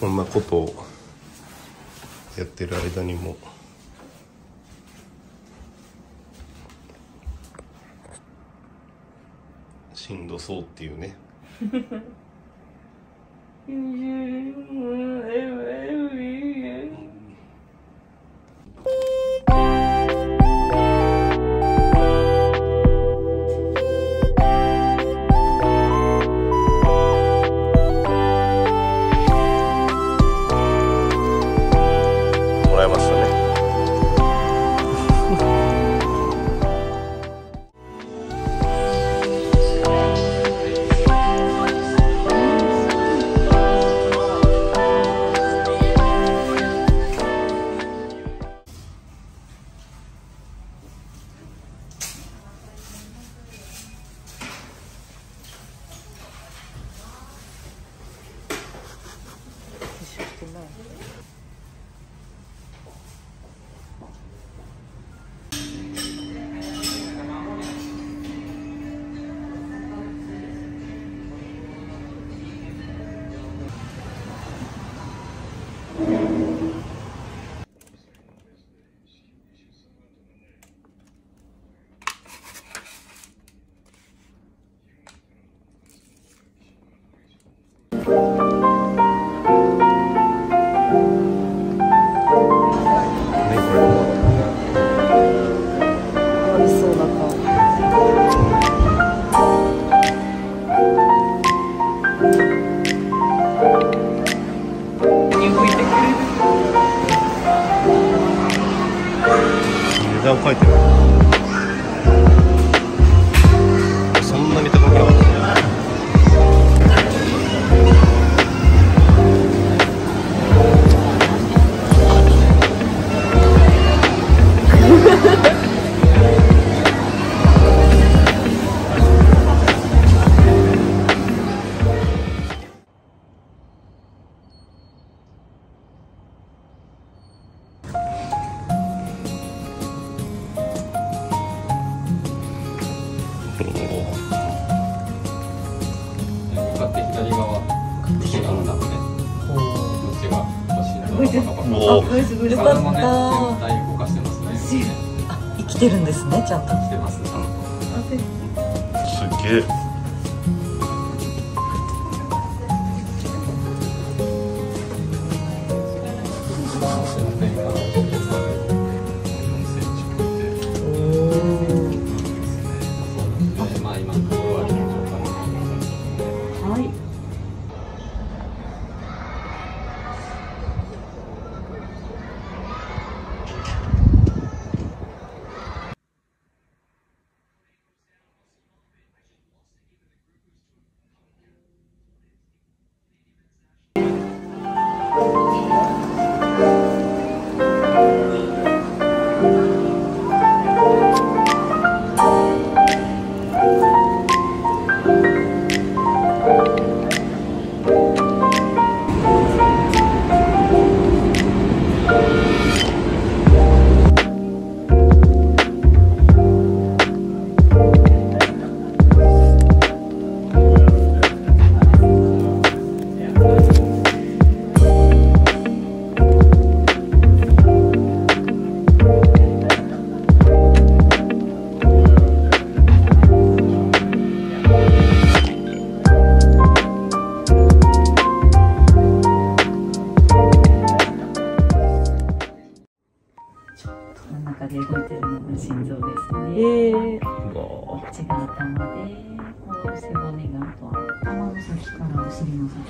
こんなことをやってる間にもしんどそうっていうね。書いてる。そんなに高くなかった。生きてるんですね、ちゃんと。生きてますね。すげえ。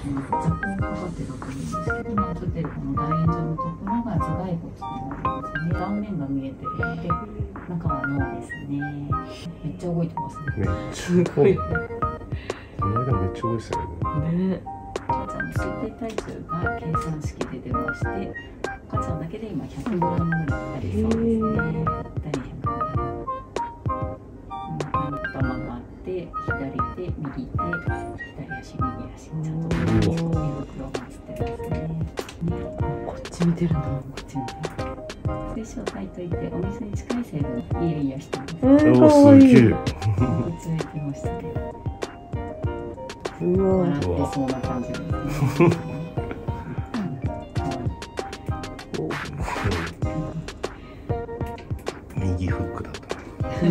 めっちゃ動いてますね。めっちゃ動いて。この間めっちゃ動いてたよね。赤ちゃんの推定体重が計算式で出まして、赤ちゃんだけで今100gぐらいありそうですね。頭があって、左手、右手、左足、右足、ちゃんと手袋が映ってますね。こっち見てるな。こっち見てる。水晶体といってお水に近い成分イヤイヤしてます。かわいい。うわ、笑ってそうな感じですね。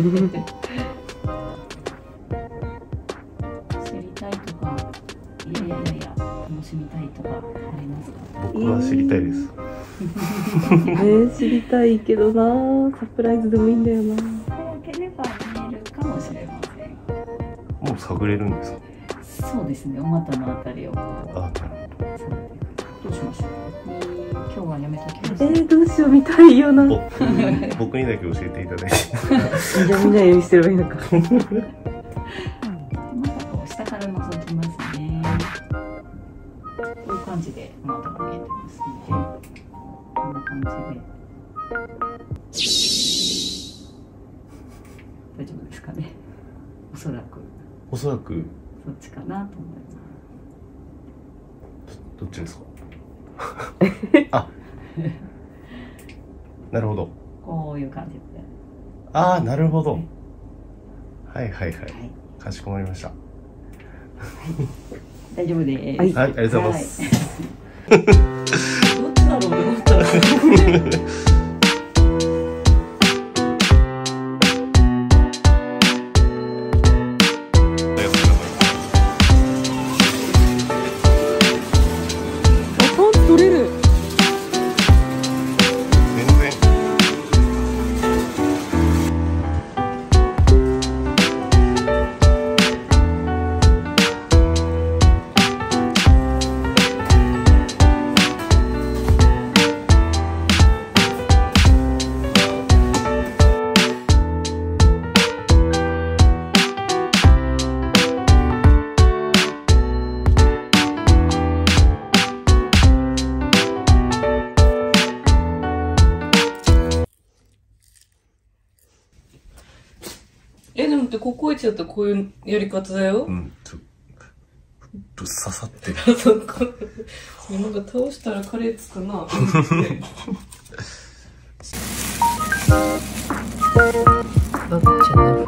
知りたいとか、いやいやいや楽しみたいとかありますか？僕は知りたいです。知りたいけどな、サプライズでもいいんだよな。開ければ見えるかもしれません。もう探れるんですか？そうですね、お股のあたりを。あ、どうしましょう。今日はやめときます。どうしよう、見たいよな。僕にだけ教えていただいて。じゃあみんなに見せればいいのか。またこう下から覗きますね。こういう感じでまた見えてますので、こんな感じで大丈夫ですかね。おそらくそっちかなと思います。どっちですか。あ、なるほど。こういう感じで。ああ、なるほど。はいはいはい。かしこまりました。大丈夫です。はい、ありがとうございます。どっちだろう、でもってここ行っちゃったらこういうやり方だよ。うん。ぶっ刺さってる。なんか倒したらカレーつくな。どっちのフ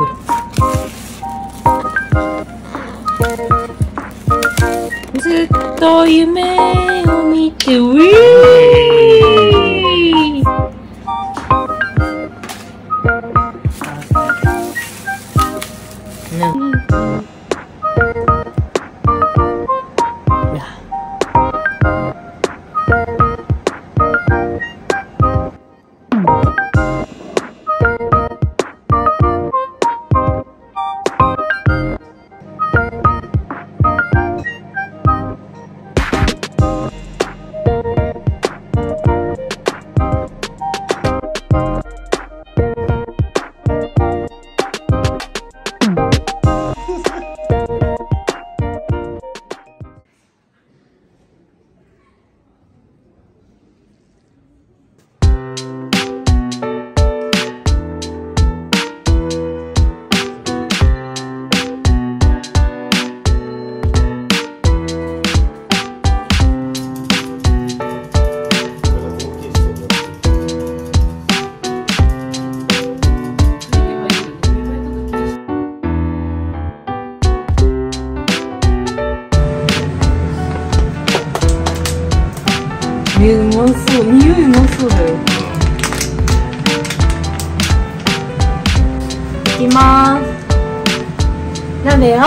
ラ。ずっと夢を見てウィー。匂いもそうだよ。いきまーす。鍋を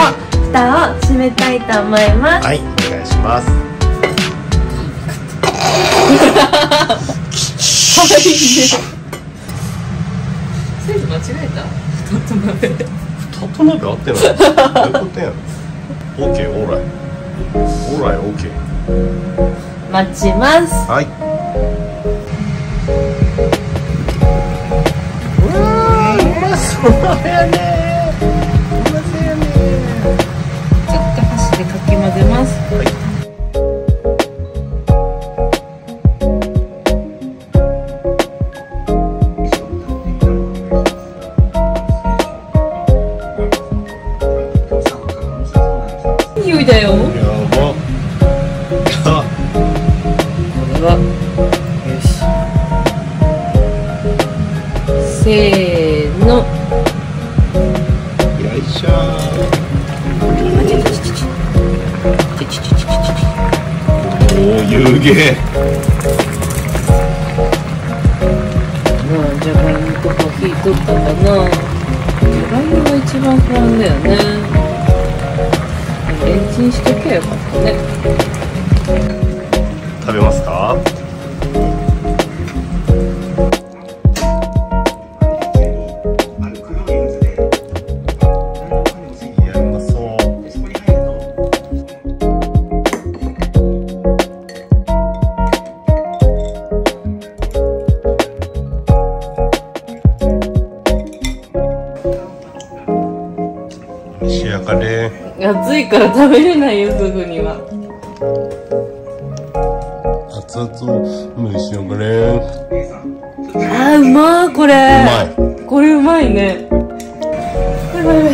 蓋を閉めたいと思います。はい、お願いします。サイズ間違えた？蓋と鍋合ってない。どういうことやろ。 OK、 オーライ OK。待ちます。はい。うわー、うまそうやね。うまそうやね。ちょっと箸でかき混ぜます。はい。せーの、よいしょー。おー、湯気。もうじゃがいもとか火取ったかな。が一番不安だよね。レンチンしとけばよかったね。食べますか？暑いから食べれないよ、すぐには。熱々蒸し上がれ。あー、うまー、これ。うまい。これうまいね。やばいやばい。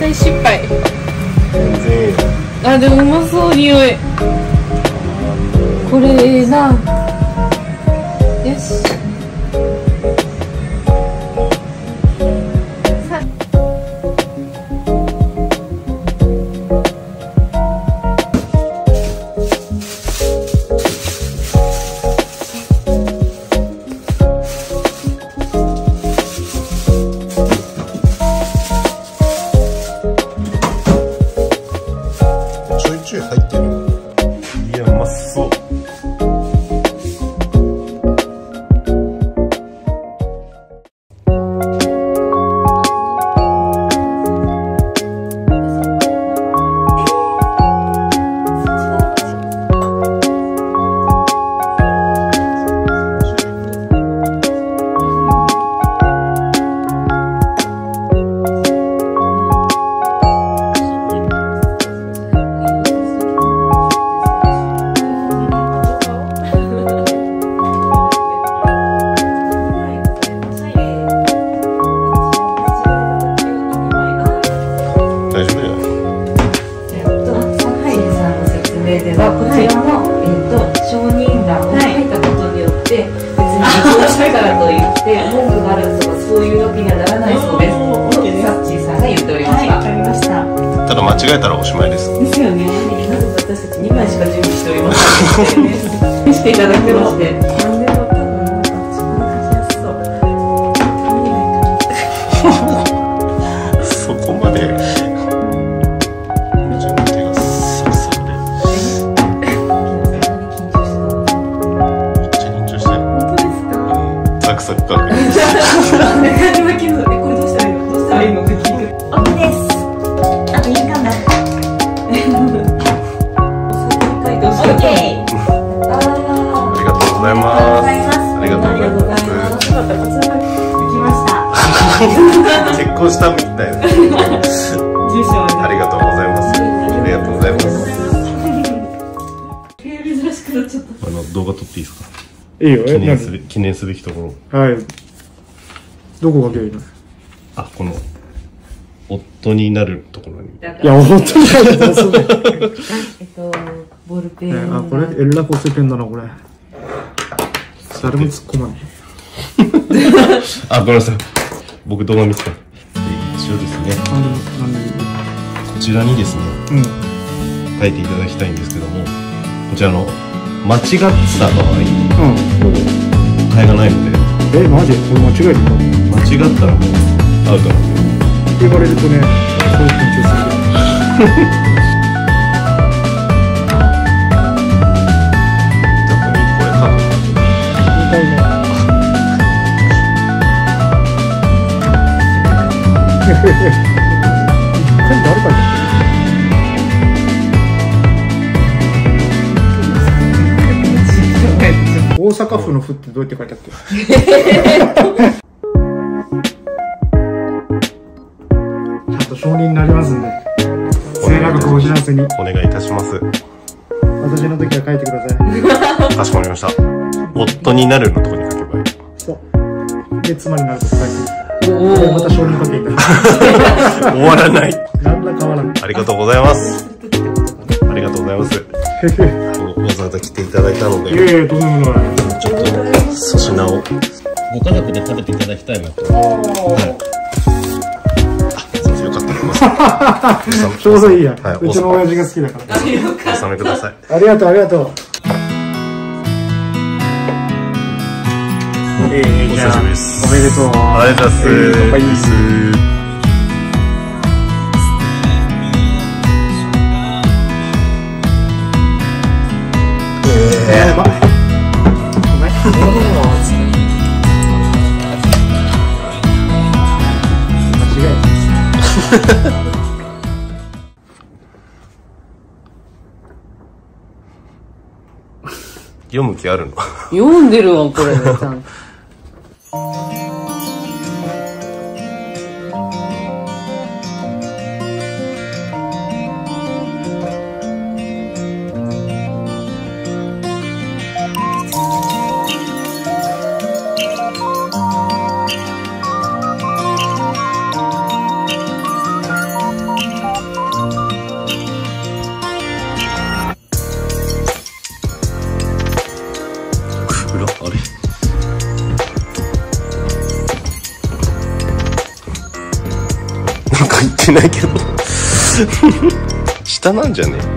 大失敗。全然いいよ。あ、でもうまそう、匂い。これええな。よし。間違えたらおしまいです。ですよね。なぜ私たち2枚しか準備しておりませんので、していただきまして。そこまで。めっちゃ緊張してる。本当ですか？サクサクか。これどうしたらいいの？おめです。結婚したみたいな。ありがとうございます。ありがとうございます。あの動画撮っていいですか？いいよ。記念すべきところ。はい。どこが綺麗ですか？あ、この夫になるところに。いや、夫になるところ。ボールペン。あ、これエルラコスペンだなこれ。誰も突っ込まない。あ、ごめんなさい。僕動画見つかって一応ですね、こちらにですね、書いていただきたいんですけども、こちらの間違ってた場合、替えがないので。え、マジ？これ間違えてた？間違ったらもうアウトなんですよ。言われるとね、すごい緊張する。全部あるかな。大阪府の府ってどうやって書いてあったっけ？ちゃんと承認になりますんで、末永くお知らせにお願いいたします。私の時は書いてください。かしこまりました。夫になるのとこに書けばいい。そうで、妻になると書いてまた勝利かける。終わらない。何ら変わらない。ありがとうございます。ありがとうございます。わざわざ来ていただいたので。いやいや、とんでもない。ちょっと粗品をご家族で食べていただきたいなと。はい。あ、先生よかったです。ちょうどいいや。うちの親父が好きだから。お納めください。ありがとうありがとう。じゃあおめでとう。ありがとうございます。やばい。うまい。間違えた。読む気あるの？読んでるわ、これ。なんか言ってないけど下なんじゃねえ。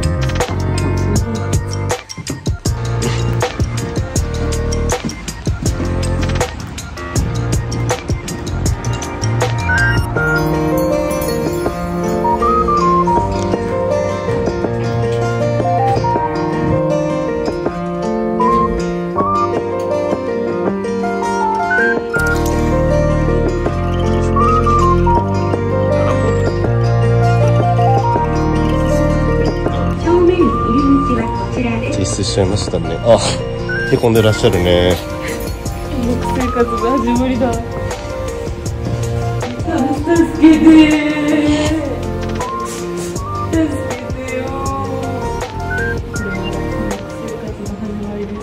しちゃいましたね。あ、手込んでらっしゃるね。僕生活が始まりだ。助けて助けてよ。これが僕生活の始まりです。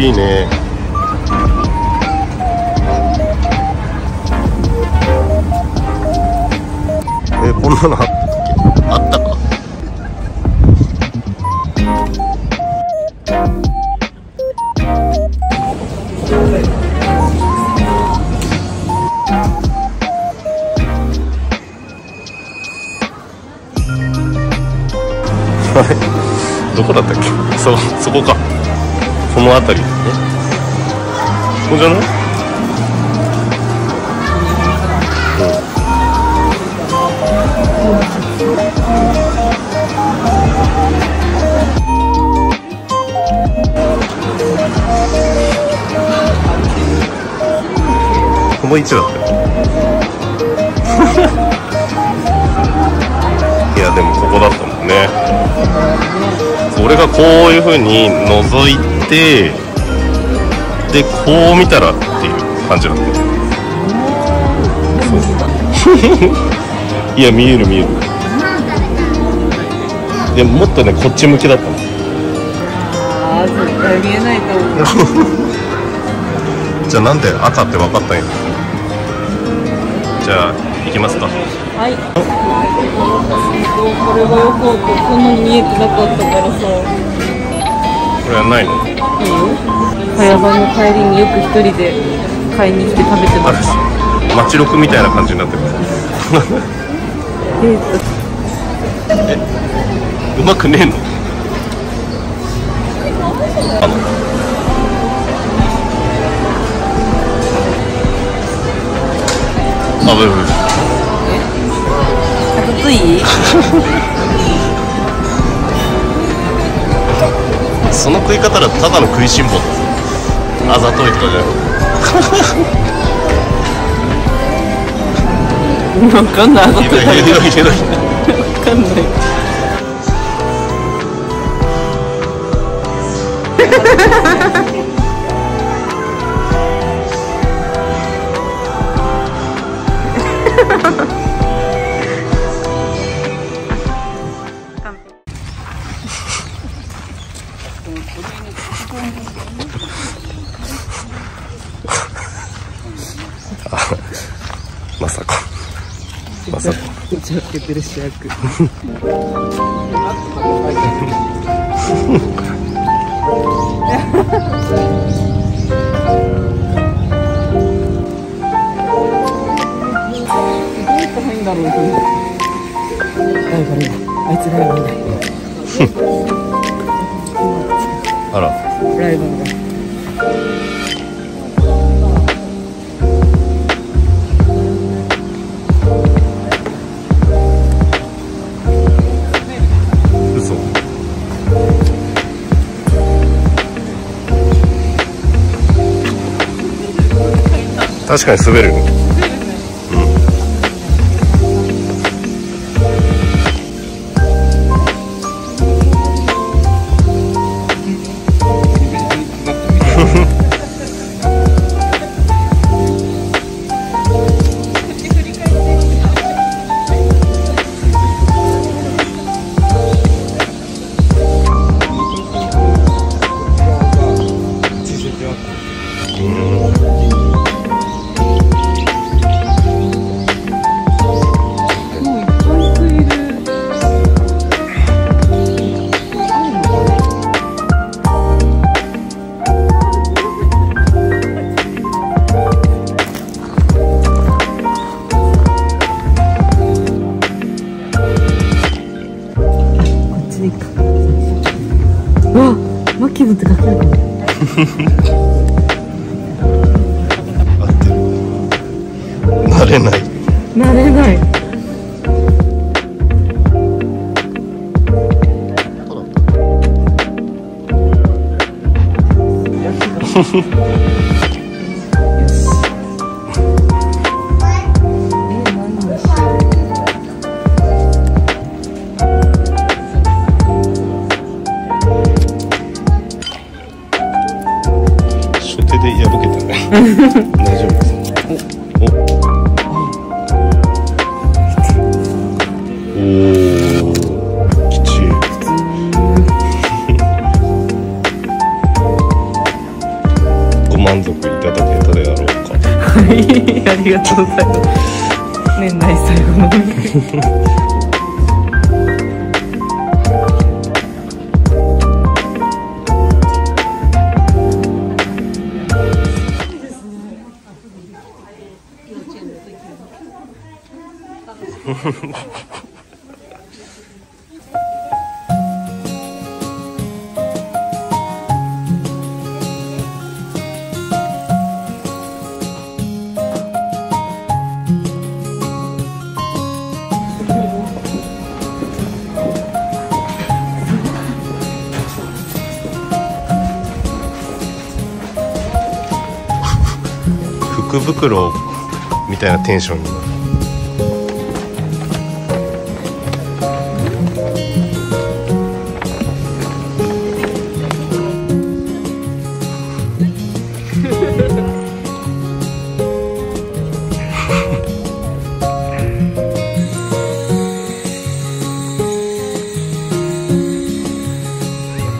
いいね。こんなのあったか。あれ、どこだったっけ？そこか。この辺りですね。ここじゃない？この位置だったいやでもここだったもんね。俺がこういう風に覗いてでこう見たらっていう感じなんだよ。いや見える。でももっとねこっち向きだったの。ああ絶対見えないと思う。じゃあなんで赤って分かったんや。じゃあ行きますか。はい。これがよくこんなに見えてなかったからさ。これはないの？いいよ。早番の帰りによく一人で買いに来て食べてました。街録みたいな感じになってる。うまくねえの？あぶぶ。あとつい？その食い方だとただの食いしん坊だ。あざといとかじゃない。わかんない。あざとい。わかんない。まさかまさか打ち明けてる主役だろうと思ってライバルだあいつライバルだあらライバルだ嘘確かに滑る気分高くなる。慣れない。慣れない。大丈夫です。お、お。きちい。ご満足いただけたであろうか。はい、ありがとうございます。年内最後のお肉。福袋みたいなテンションになる。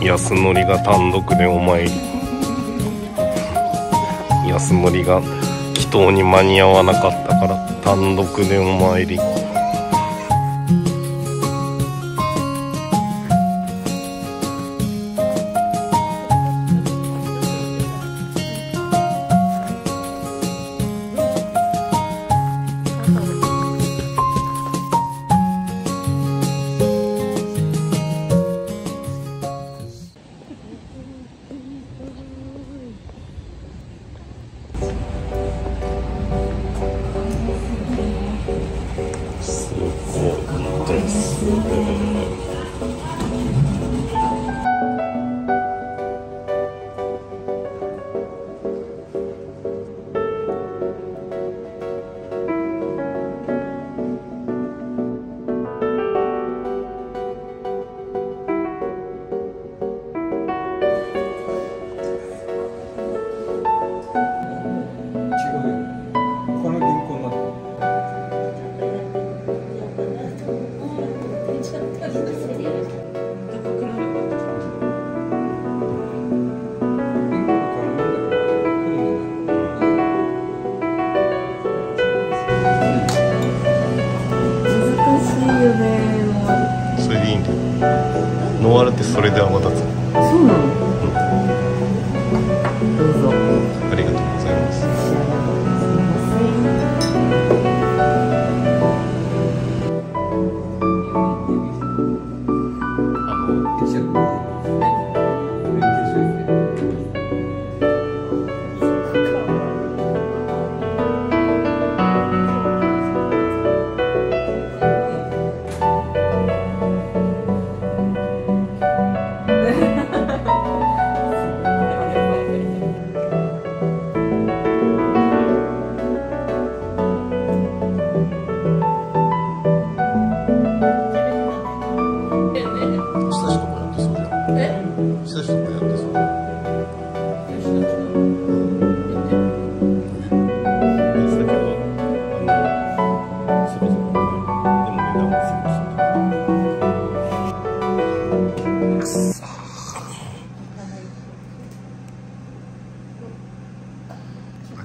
安典が単独でお参り、安典が祈祷に間に合わなかったから単独でお参り。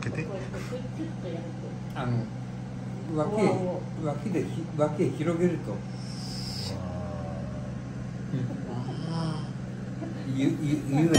けて脇へ広げると言える。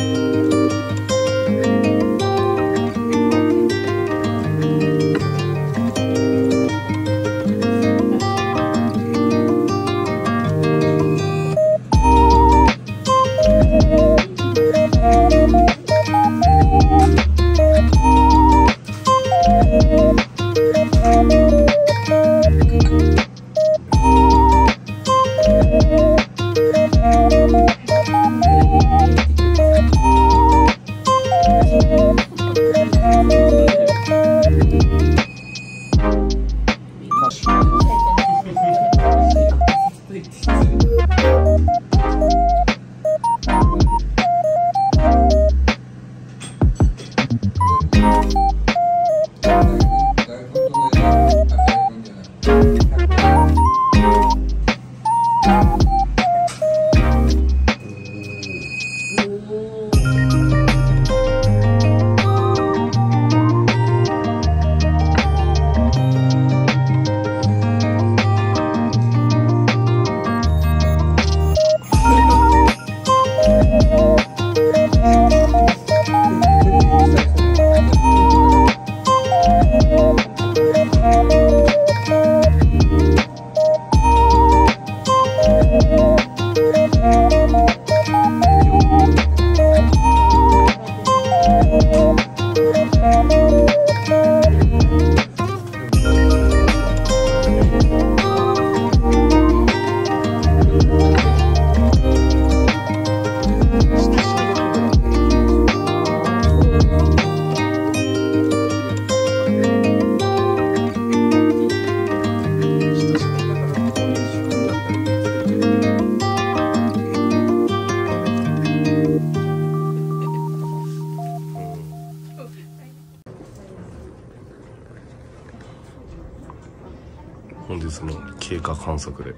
本日の経過観測で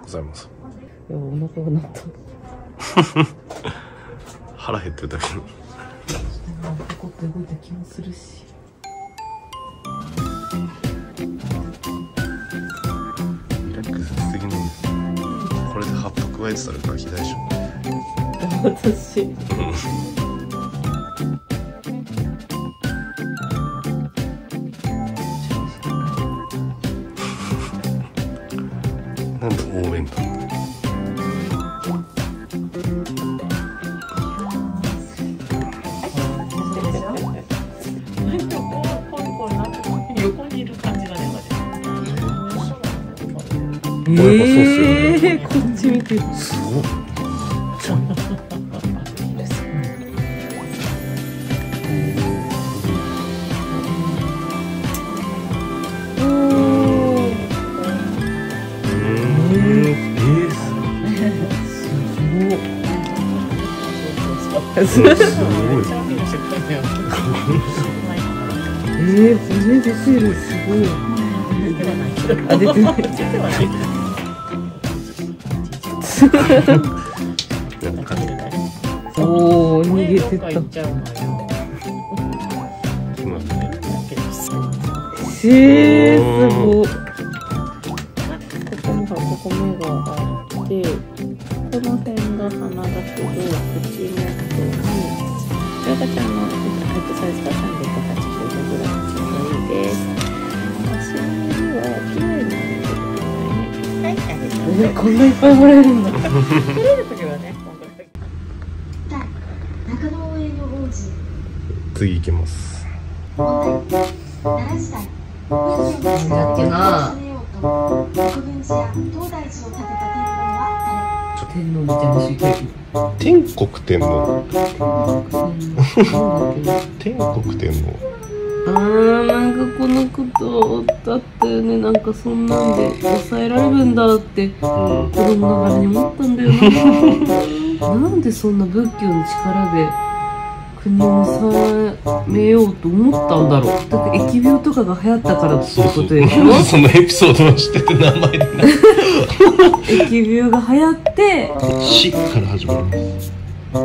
ございます。いや、お腹が鳴った。腹減ってるだけに。なんかここって動いた気もするし。リラックスしすぎない。これで葉っぱ加えてたらガキ大将。私。なんで応援団横にいる感じがね、こっち見てる。すごい。すごい。骨出てる、すごい。あ、出てない。おお、逃げてった。すごい。ここ目があって、この辺が鼻だけど、口も。赤ちゃんのヘッドサイズが380ぐらいちょうどいいです。足の指は綺麗なので、こんないっぱいもらえるんだ。取れるときはね、中野上の王子。次行きます。天国天皇天国天皇、なんかこのことだったよね。なんかそんなんで抑えられるんだって子供ながらに思ったんだよな。なんでそんな仏教の力で国を抑えようと思ったんだろう。だから疫病とかが流行ったからってことでしょ。そのエピソードを知ってて名前でな疫病が流行って「し」から始まる。2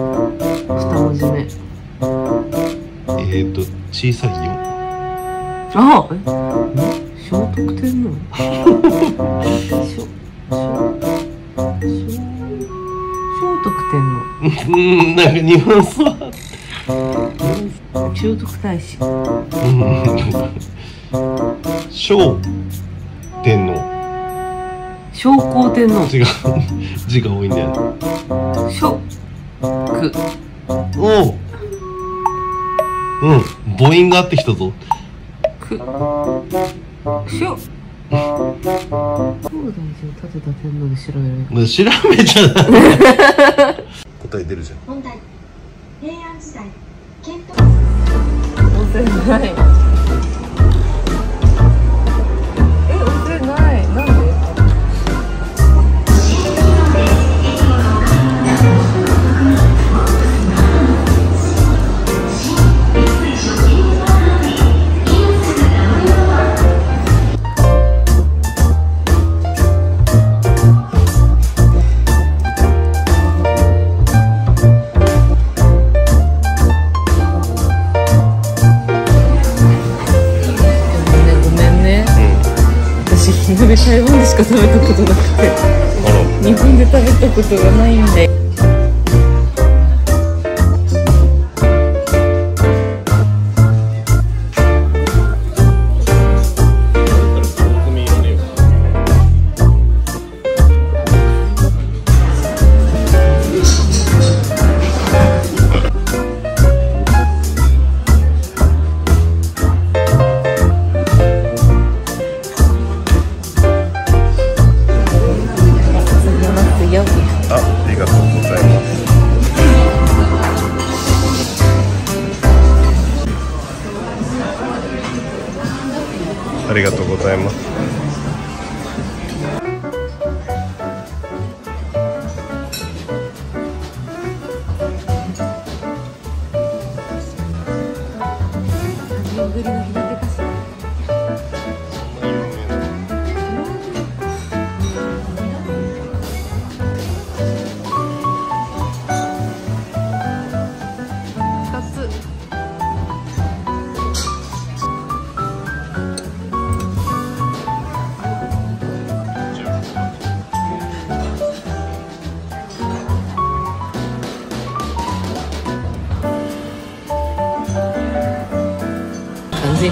文字目小さいよ。あ聖徳天皇聖徳天皇なんかニュアンスは聖徳太子聖天皇聖光天皇違う字が多いんだよね。しょくおううん母音があってきたぞ。くしょ東大寺を建てた天皇で調べられるもう調べちゃない答え出るじゃん。問題平安時代遣唐温泉ない温泉ないなんで台湾でしか食べたことなくて日本で食べたことがないんで。ありがとうございます。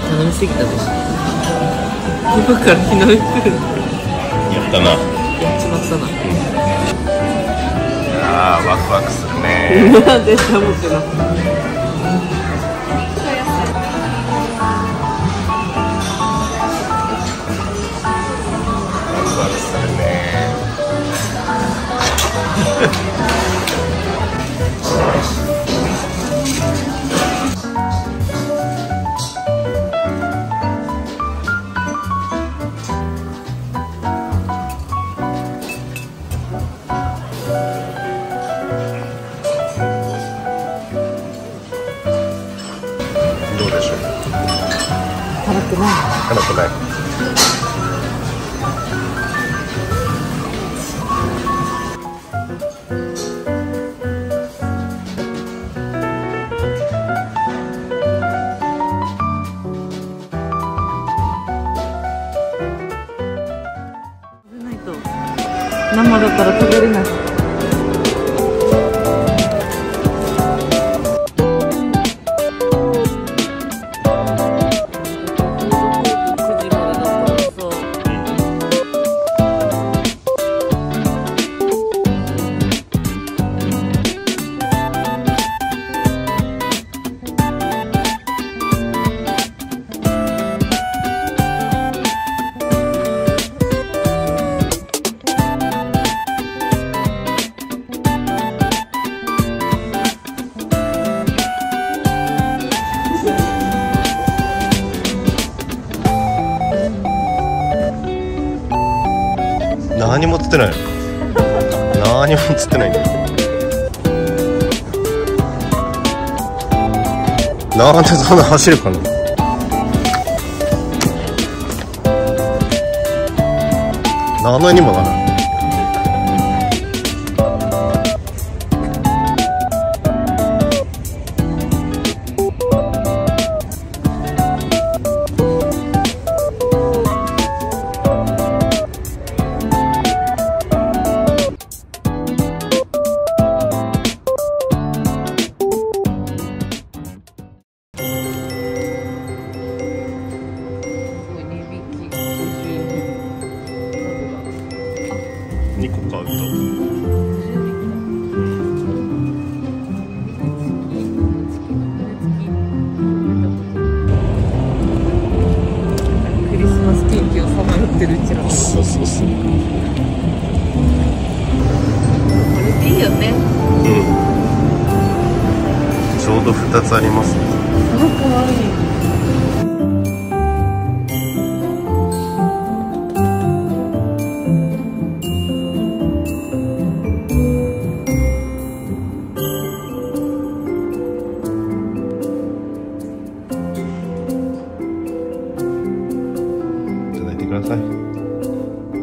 頼みすぎたでしょ。今から日の目来るやったな。決まったな。ああ、ワクワクするね。なんで寒くなった。辛くない。生だから食べれない。何も釣ってない。何も釣ってない。なんでそんな走るかな。何にもならない。ってるうちら。そうこれでいいよね。うん、ちょうど2つありますね。すごくかわいい。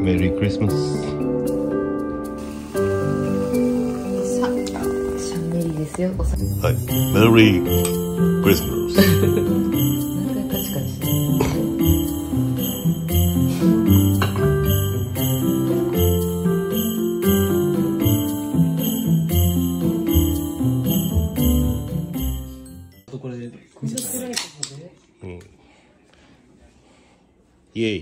メリークリスマス。さあ、シャンメリーですよ。はい、メリークリスマス。なんか確かに。これ、組み立てられたので。うん。イエイ。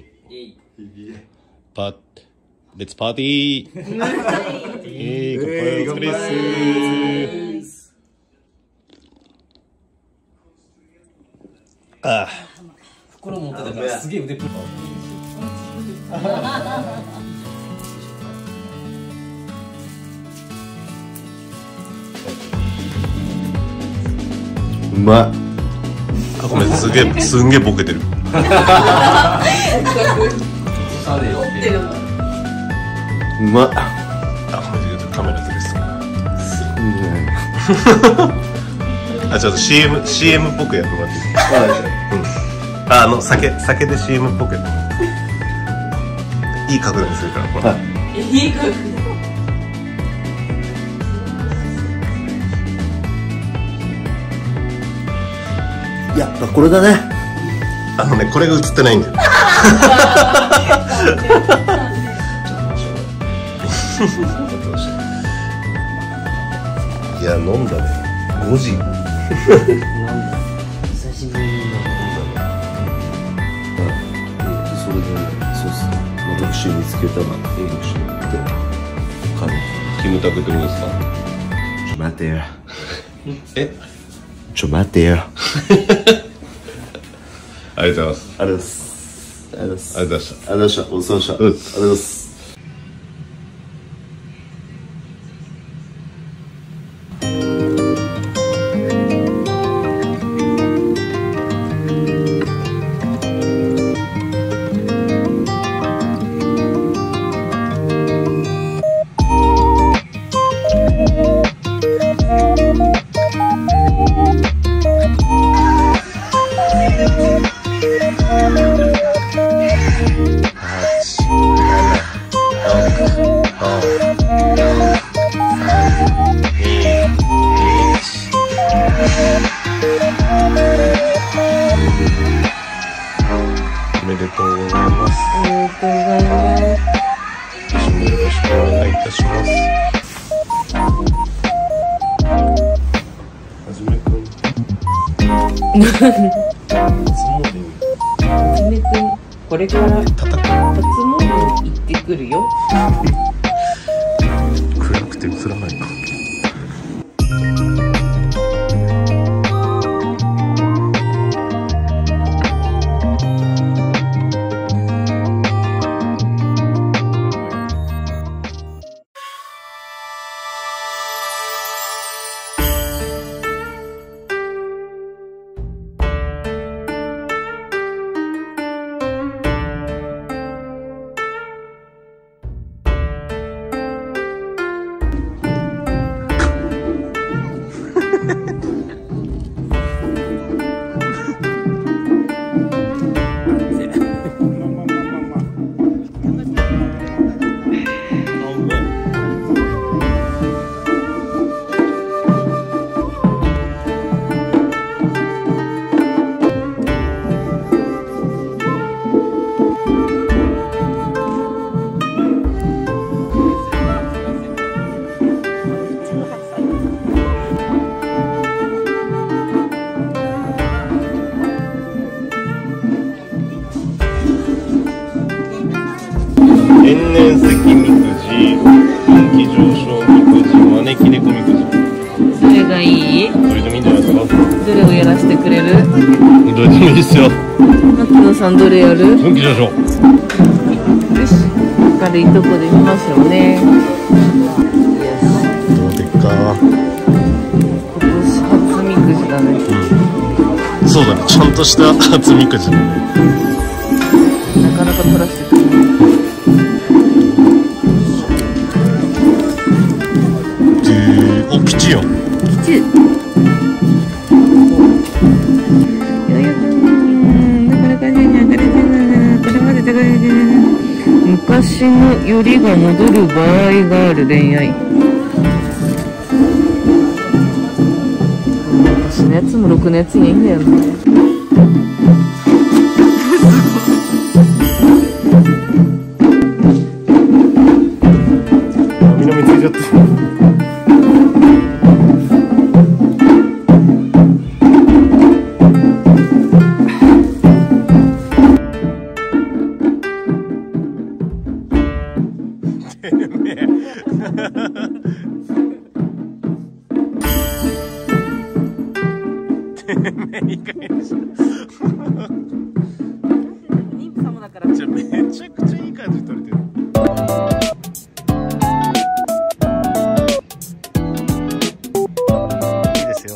Let's party! Hey, Chris! Ah! 袋持ってたからすげえ腕プル。うまっ。あ、ごめん、すんげえボケてる。あれよ。うまっ。あ、これちょっとカメラずれそう。あ、ちょっと CM っぽくやってもらっていいですか。うん。あの酒で CM っぽくやってもらっていい角度にするからこれ。いい角度。やっぱこれだね。あのね、これが映ってないんだよ。いや、飲んだね。5時。なんだ。久しぶりに飲んだね。それで、そうっすね。私見つけたら、英語しなくて。キムタクってことですか。ちょ待てよ。え。ちょ待てよ。ありがとうございます。ありがとうございます。ありがとうございました。ありがとうございました。ありがとうございました。これから初詣に行ってくるよ。暗くて映らないか。どれやる？明るいとこで見ますよね。どうでっか。今年初みくじだね。うん、そうだね。ちゃんとした初みくじだね。なかなか取らせてくれない。で、お吉よ。吉。昔のよりが戻る場合がある恋愛。昔のやつもろくなやつにいいんだよね。みんな見つけちゃった。めちゃくちゃいい感じに撮れてる。いいですよ。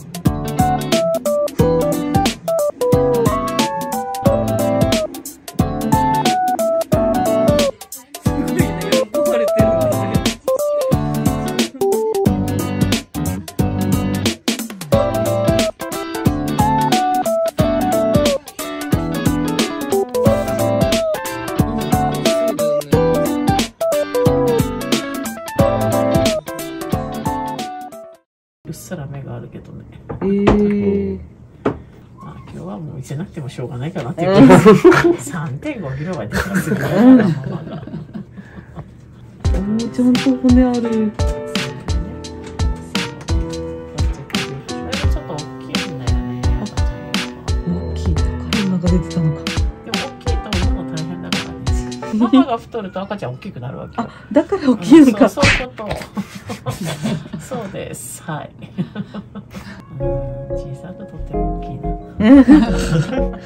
今日はもう見せなくてもしょうがないかなっていう 3.5 キロは出たらすぐだからちゃんと骨ある。ちょっと大きいんだよね。大きいところが出てたのか。でも大きいと思うの大変だからね。ママが太ると赤ちゃん大きくなるわけよ。あ、だから大きいのか。そういうことそうです、はい。小さくとっても大きいな。足ちゃんと足。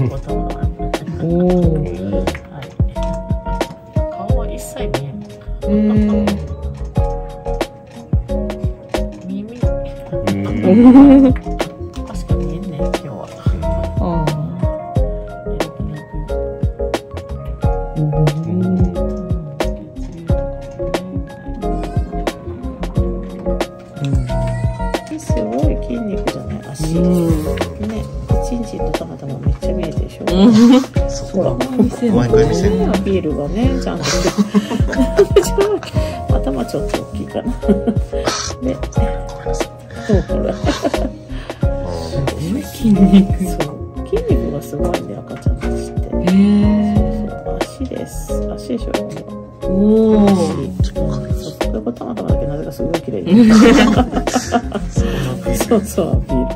顔は一切見えない。毎回見せる。ビールがね、ちゃんと。頭ちょっと大きいかな。ね。ごめんなさい。そう、これ。筋肉。そう。筋肉がすごいね、赤ちゃんたちって。そうそう、足です。足でしょ。おお。それがたまたまだけなぜかすごい綺麗に。そうそう、ビール。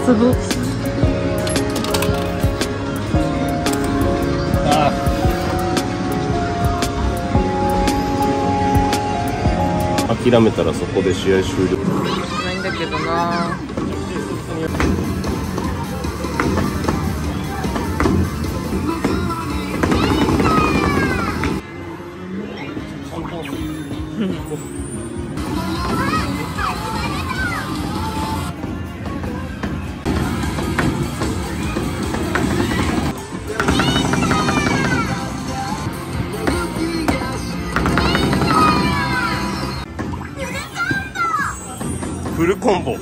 すごい。諦めたらそこで試合終了。フルコンボ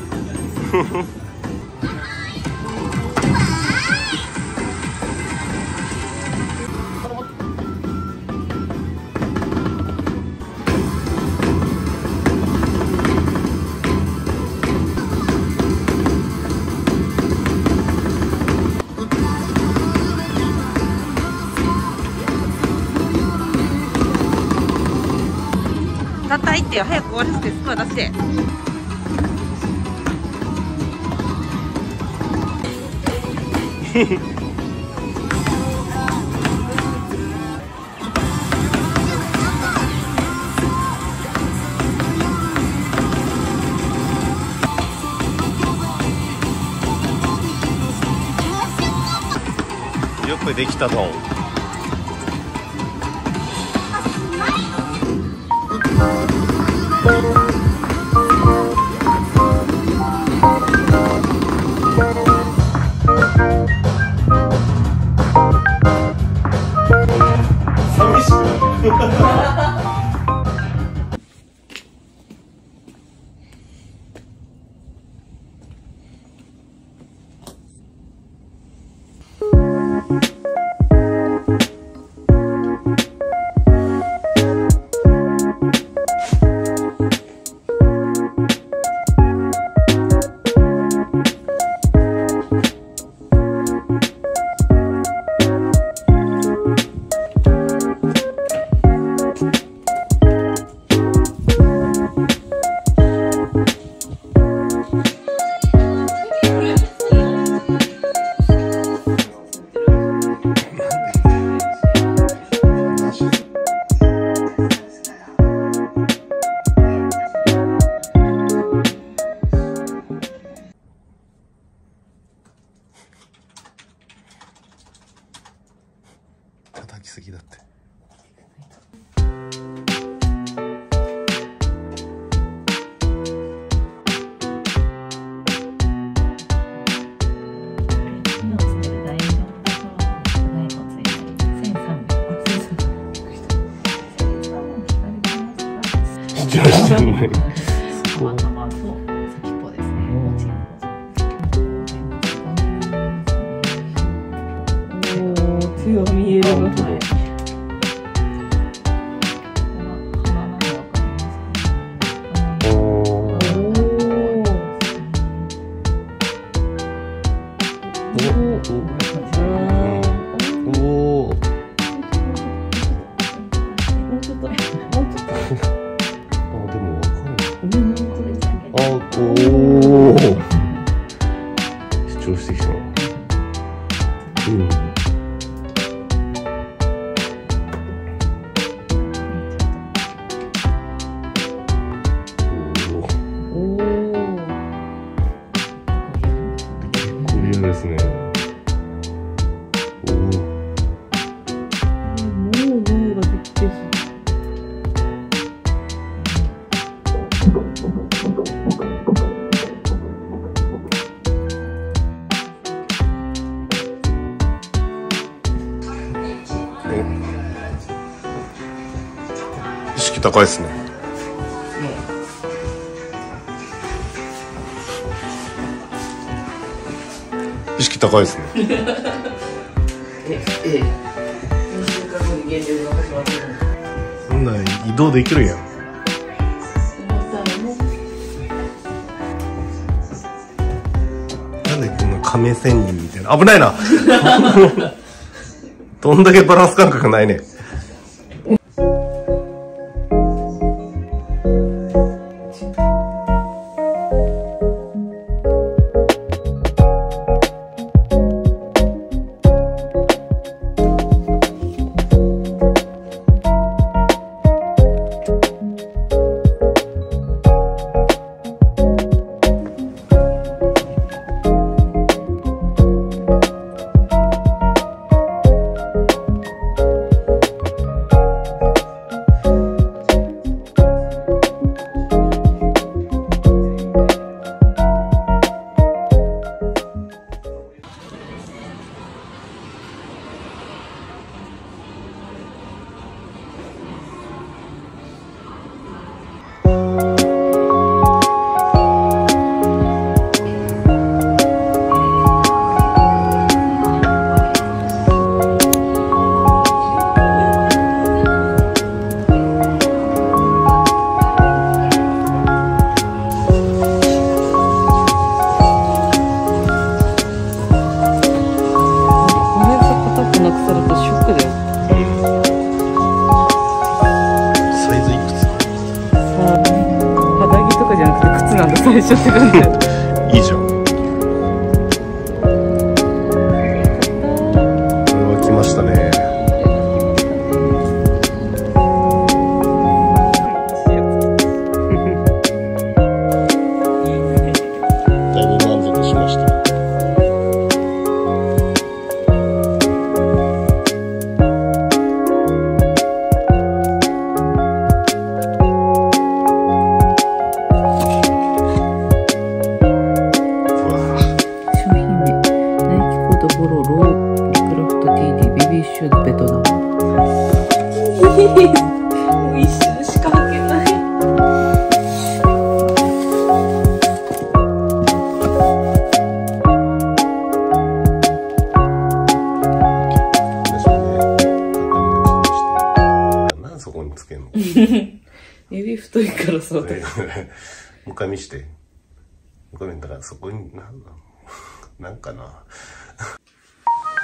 たった1点早く終わらせてスコア出して。よくできたぞ。叩きすぎだって。強み色のタイプ。主張してきた。うん。ですね。おお。もう脳ができてる。意識高いですね。意識高いですね。そんなん移動できるやん。なんでこんな亀仙人みたいな。危ないな。どんだけバランス感覚ないね。最初するんでいいじゃん。これは来ましたね。だいぶ満足しました。もう一瞬しか履けない。何そこにつけんの？指太いからそうだよ。もう一回見して。もう一回見たらそこに何なの？なんかな。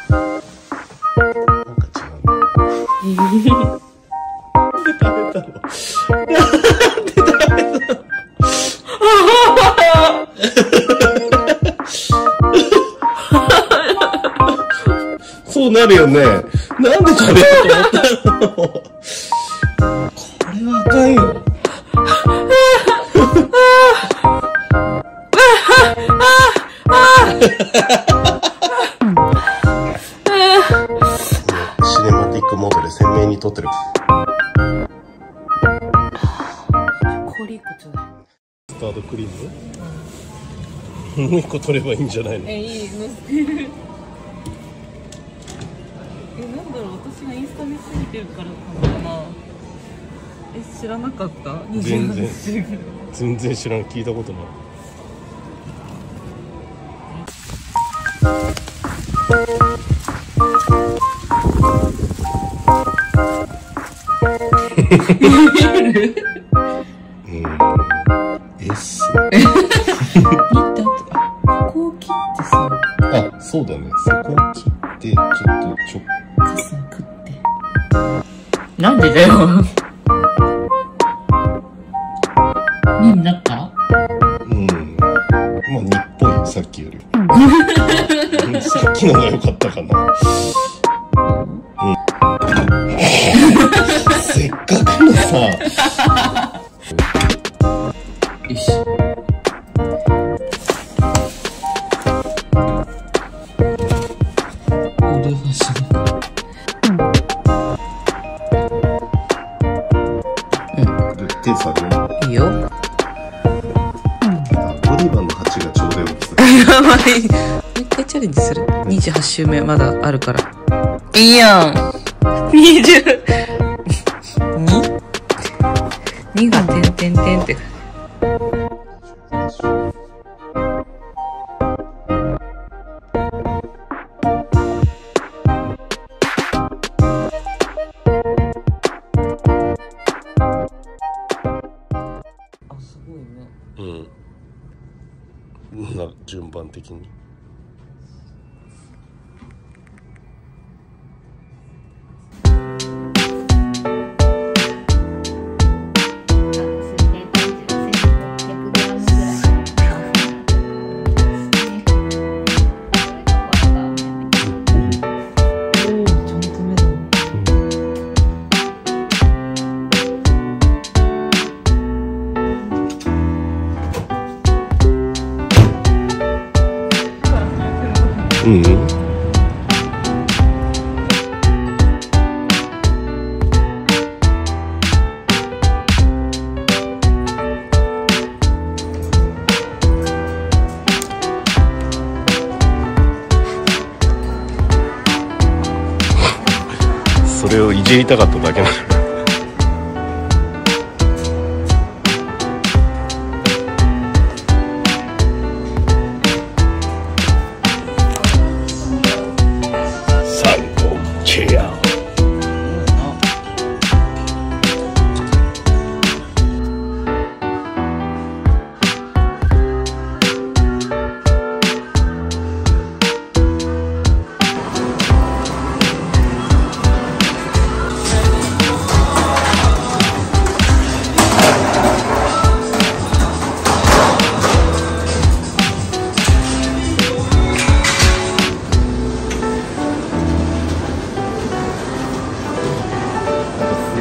なんか違うね。食べたの。なんで食べたの。そうなるよね。なんで食べたの。これはあかんよ。シネマティックモードで鮮明に撮ってる。カードクリーム、もう一個取ればいいんじゃないの。いいの。なんだろう、私がインスタ見過ぎてるからなのかな。知らなかった。全然知らん、聞いたことない。こう切ってさあ、そうだね、そこを切って、ちょっとカスに食ってなんでだよ。2になった。まあ2っぽい、さっきよりさっきのが良かったかな。せっかくのさよし。いいよ。ボリバンの8がちょうどよくする。やばい。もう一回チャレンジする。28周目まだあるから。いいやん。22 が点点点って。順番的にそれをいじりたかっただけなの。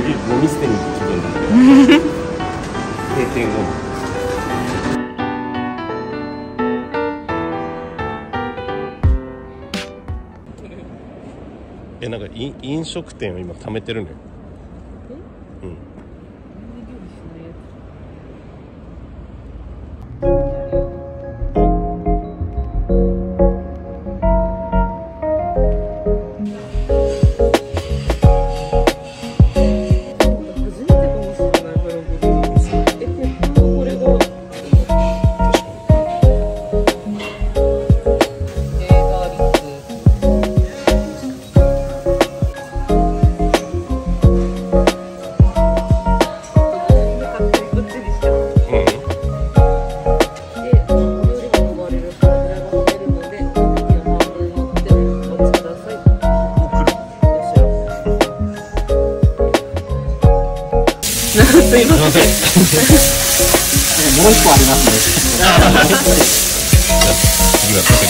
飲み捨てに行ってきてる閉店後。なんか飲食店を今貯めてるのよ。うん。もう一個ありますね。次はかけお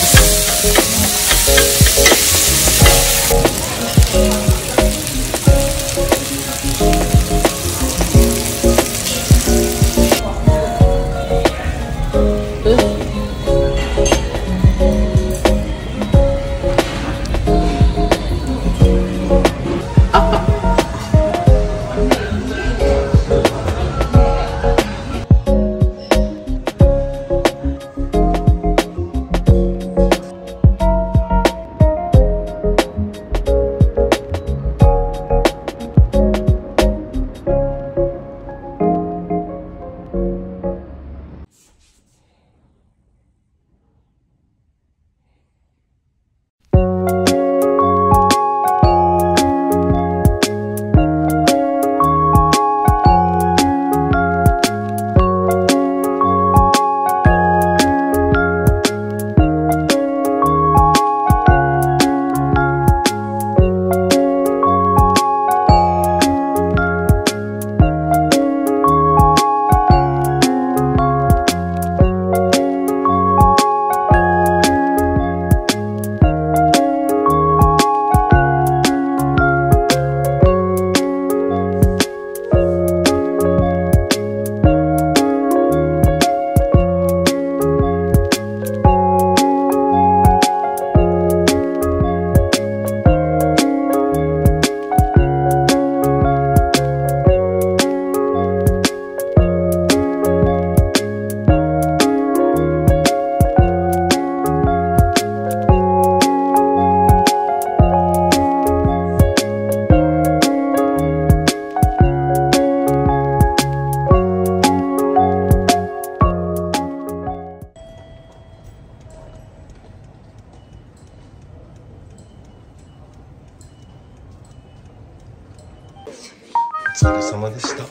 疲れ様でした。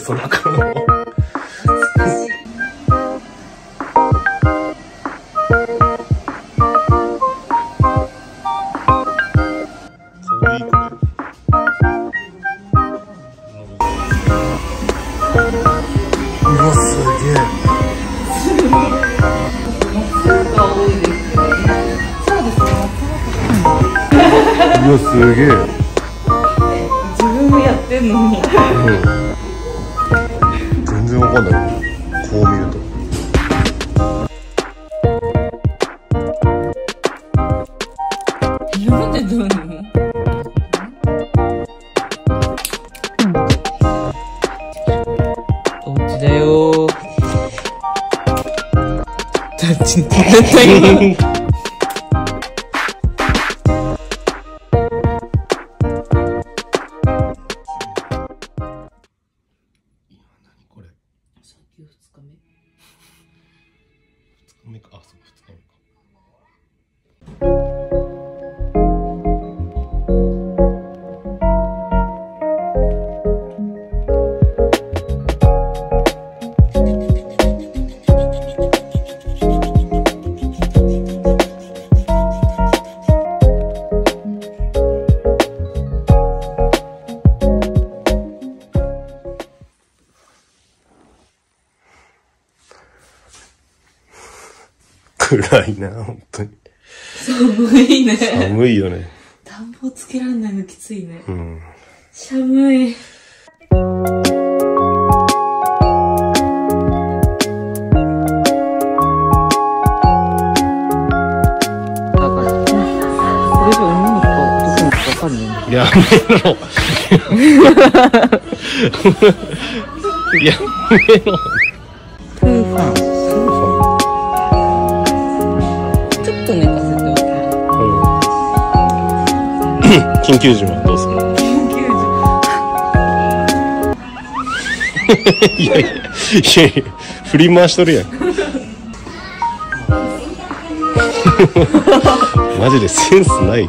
その顔もすげえ。自分もやってんのに、うん、全然わかんないこう見ると。なんでどうなの？おうちだよーち絶対暗いな、本当に。寒いね。寒いよね。暖房つけられないのきついね。うん。寒い。やめろ。やめろ。プーファン。ちょっと寝かせておいたら。緊急時はどうするの？緊急時。いやいやいや、振り回しとるやん。マジでセンスない。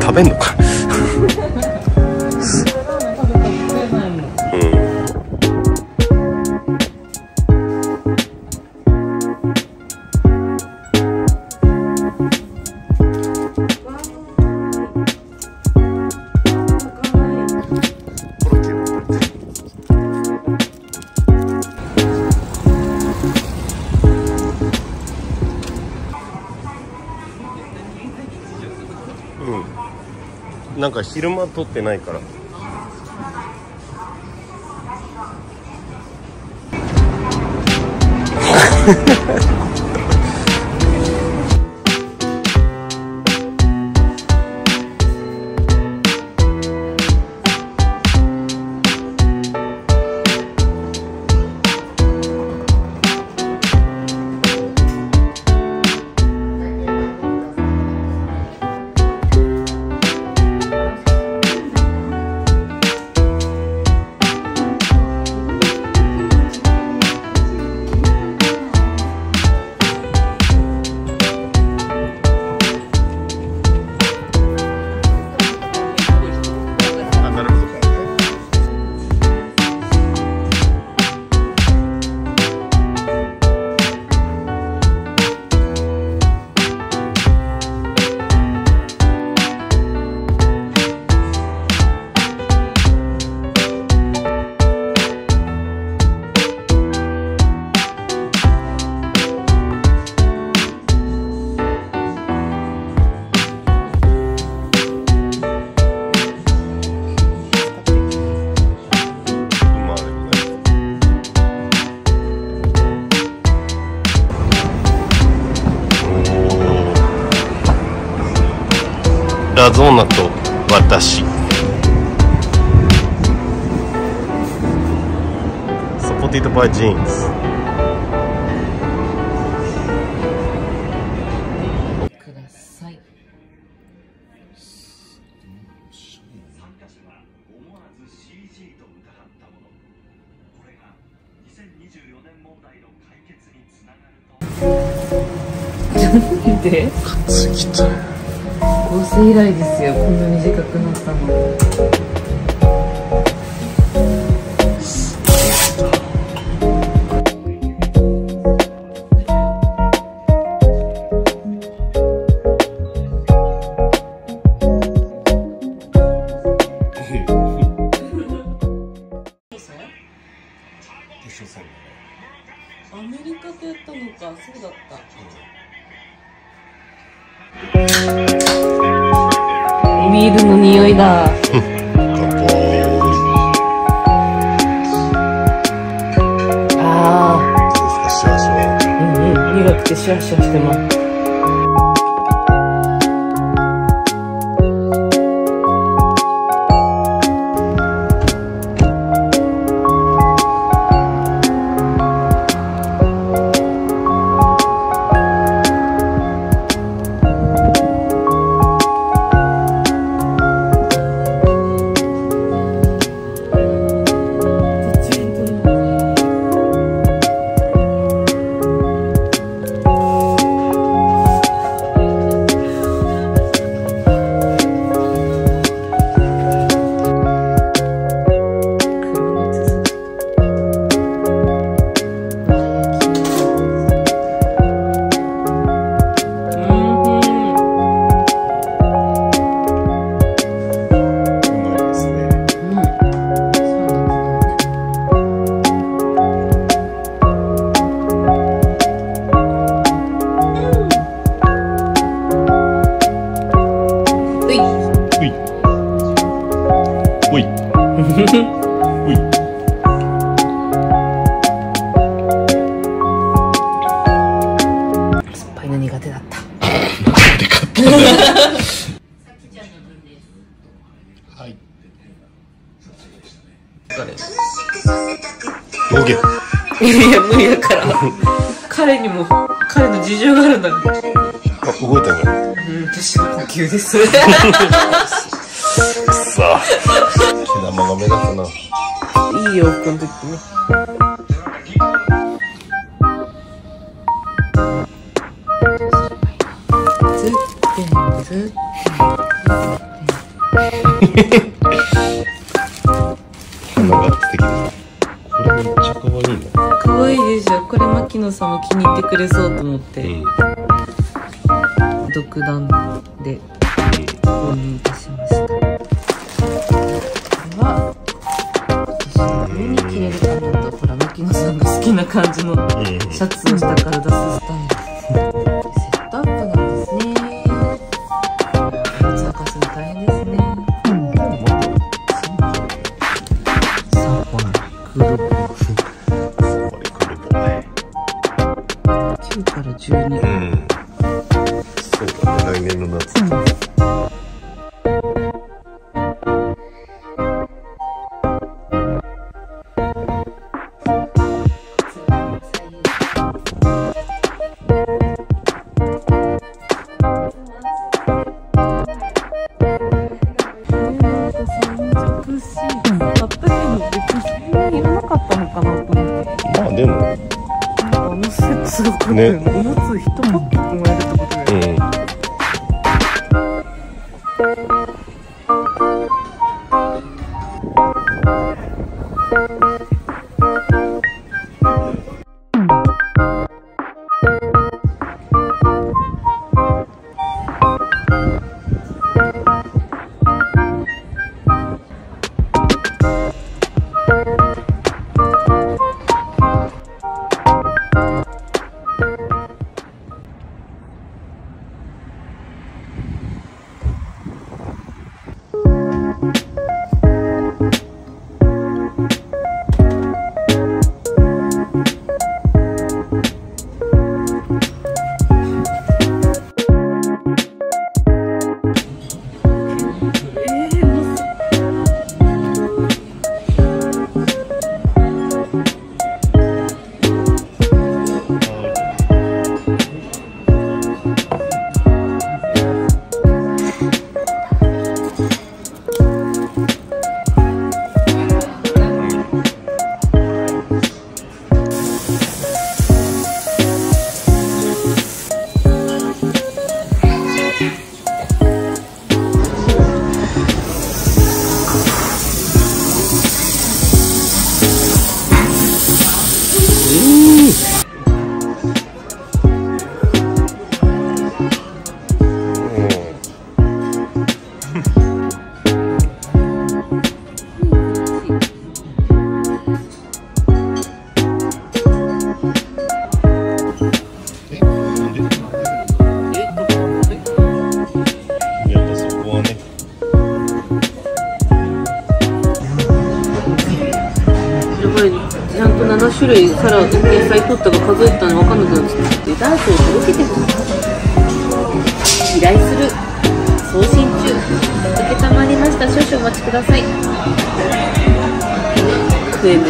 食べんのか。なんか昼間撮ってないから。ラゾーナと私、サポーティッドバイジーンズ。ください。で担ぎたい。合成以来ですよ、こんな短くなったの。アメリカとやったのか、そうだった。ビールの匂いだ。ああ。シュワシュワ。うんうん、苦くてシュワシュワしてます。いや無理だから彼にも彼の事情があるんだね。あ、動いたね。うん、私の呼吸です。くっそ毛玉が目立つな。いいよ、この時ね。なんか素敵だな。めっちゃ可愛いね。可愛いでしょ。これ牧野さんも気に入ってくれそうと思って、独断で購入いたしました。これは私の上に着れるかなと、ほら牧野さんが好きな感じのシャツを下から出すスタイル。ね、おむつ一パックもらえるってことだよね。類から野菜取ったか数えたの分かんなくなっちゃって、ちょっと油断症を届けてほしい。依頼する。送信中。受けたまりました。少々お待ちください。食え目。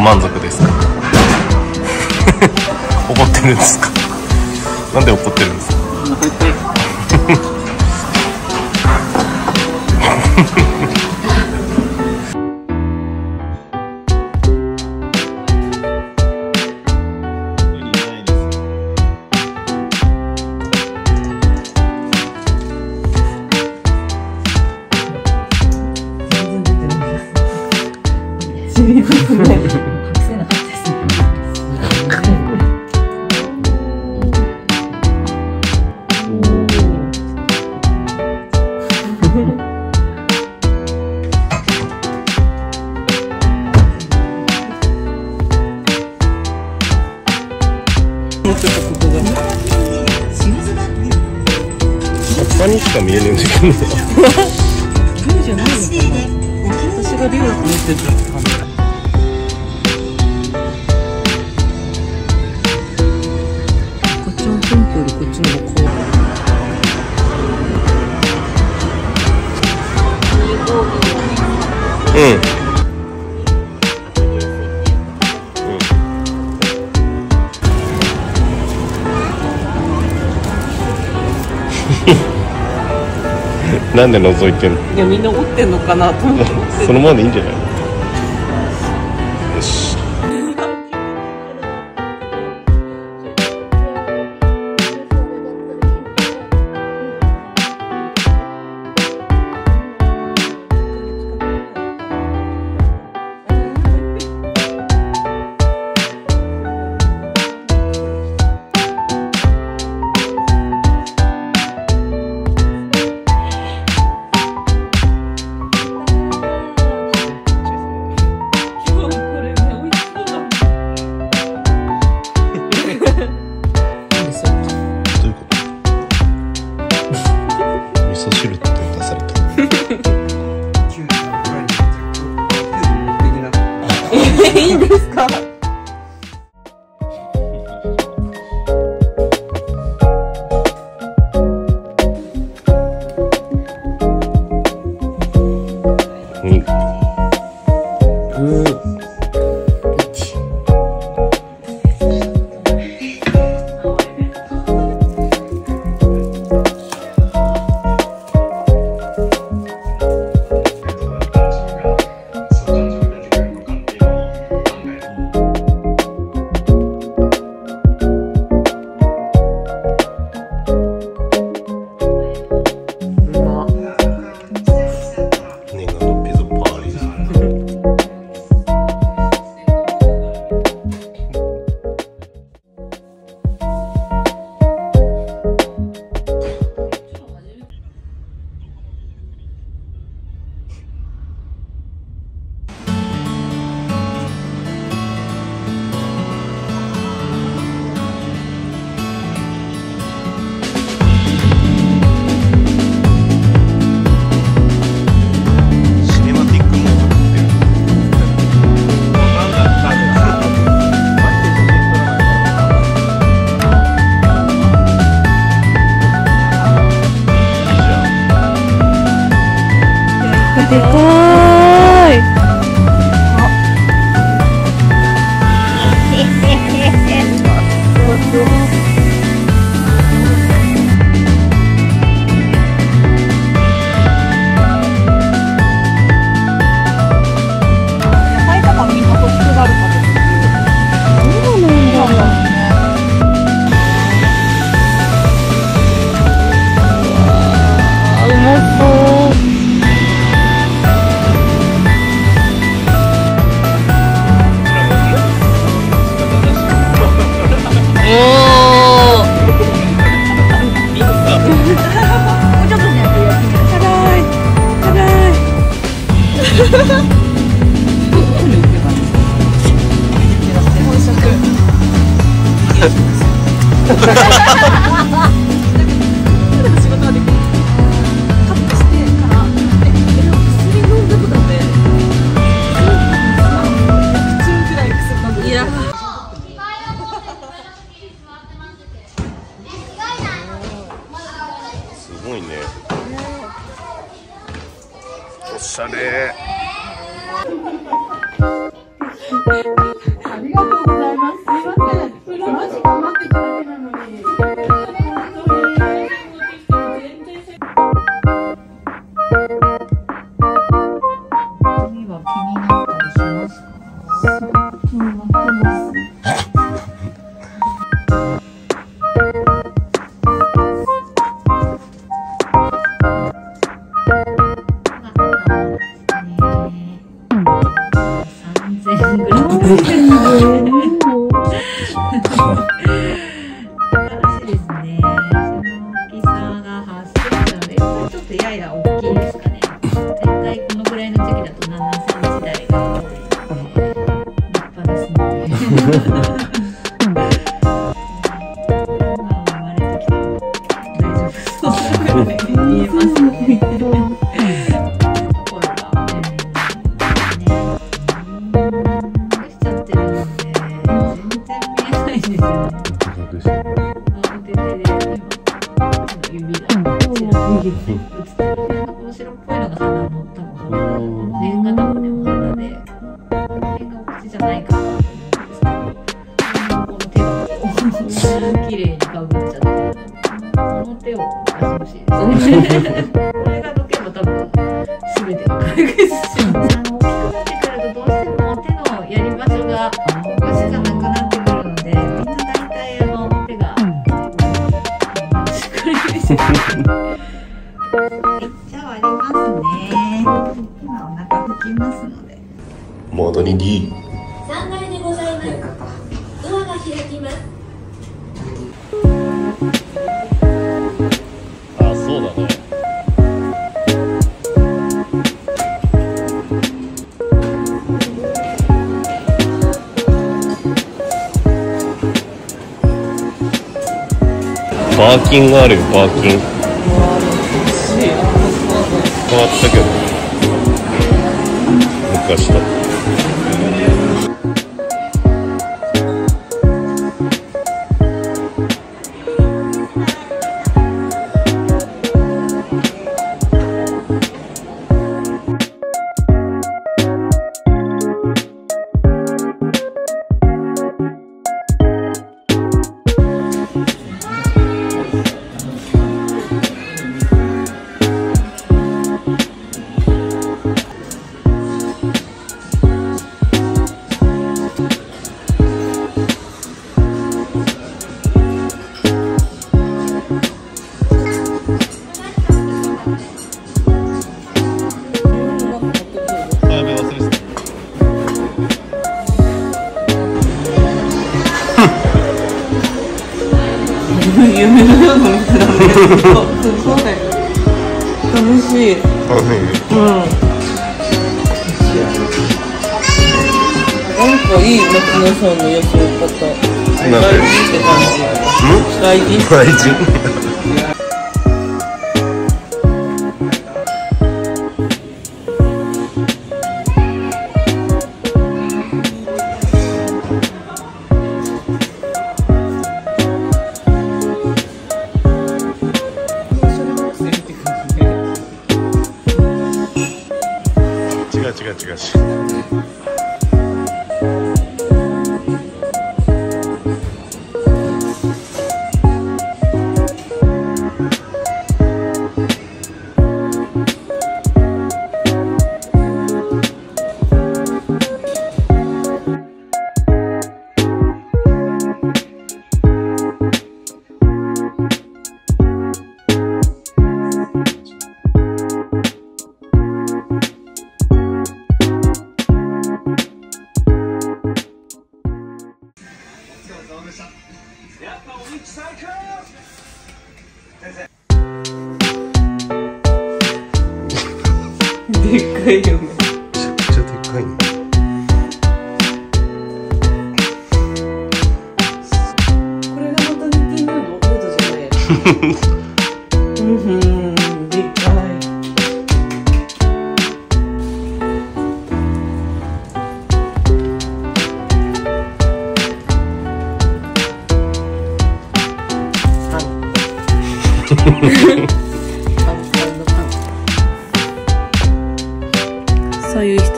満足ですか？怒ってるんですか？なんで怒ってるんですか？他にしか見えねえんだけどね。私が龍だと思ってる。こっちのピンクよりこっちの方がこう。うん。なんで覗いてんの？いや、みんな怒ってんのかなと思って。そのままでいいんじゃない？よし。いいんですか？でかーい。うまそう。いね。おしゃれ。ありがとうございます。すいません。マジ頑張ってきただけなのに。髪は気になったりしますか？うん、なってます。パーキングあるよ、パーキング。変わったけど昔と。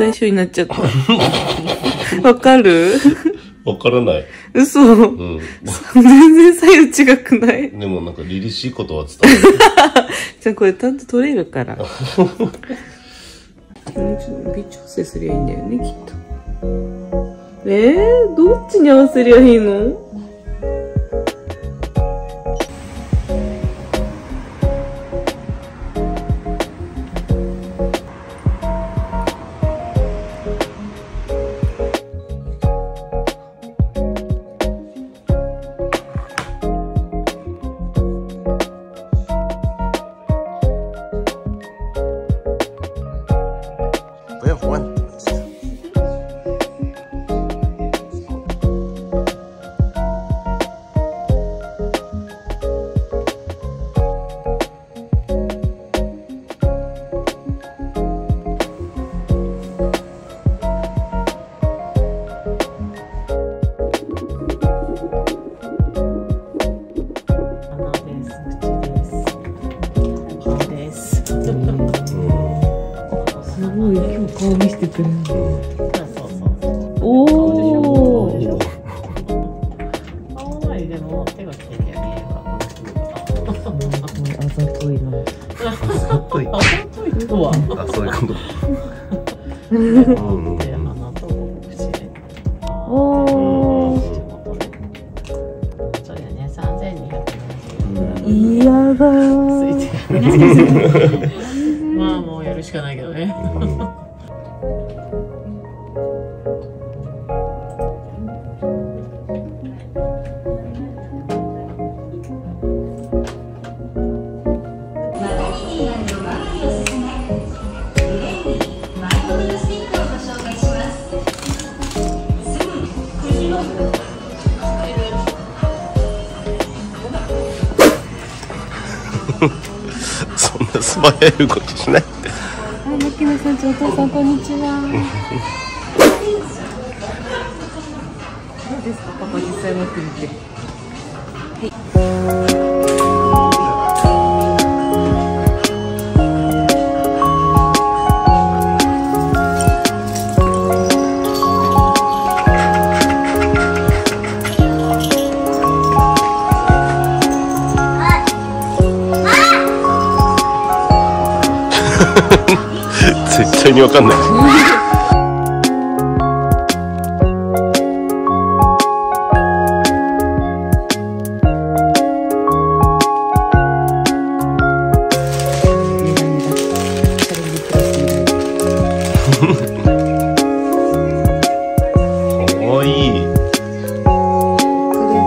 対象になっちゃった。わかる？わからない。嘘。うん。全然左右違くない？でもなんか凛々しいことは伝わる。じゃあこれちゃんと取れるから。微調整すりゃいいんだよね、きっと。どっちに合わせりゃいいの？まあもうやるしかないけどね。いうことしない。はい、マキノさんちお父さんこんにちは。どうですか、パパ実際持ってみて。はい。絶対にわかんない。かわいい。これ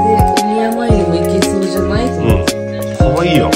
でお宮参りも行けそうじゃない？うん。かわいいよ。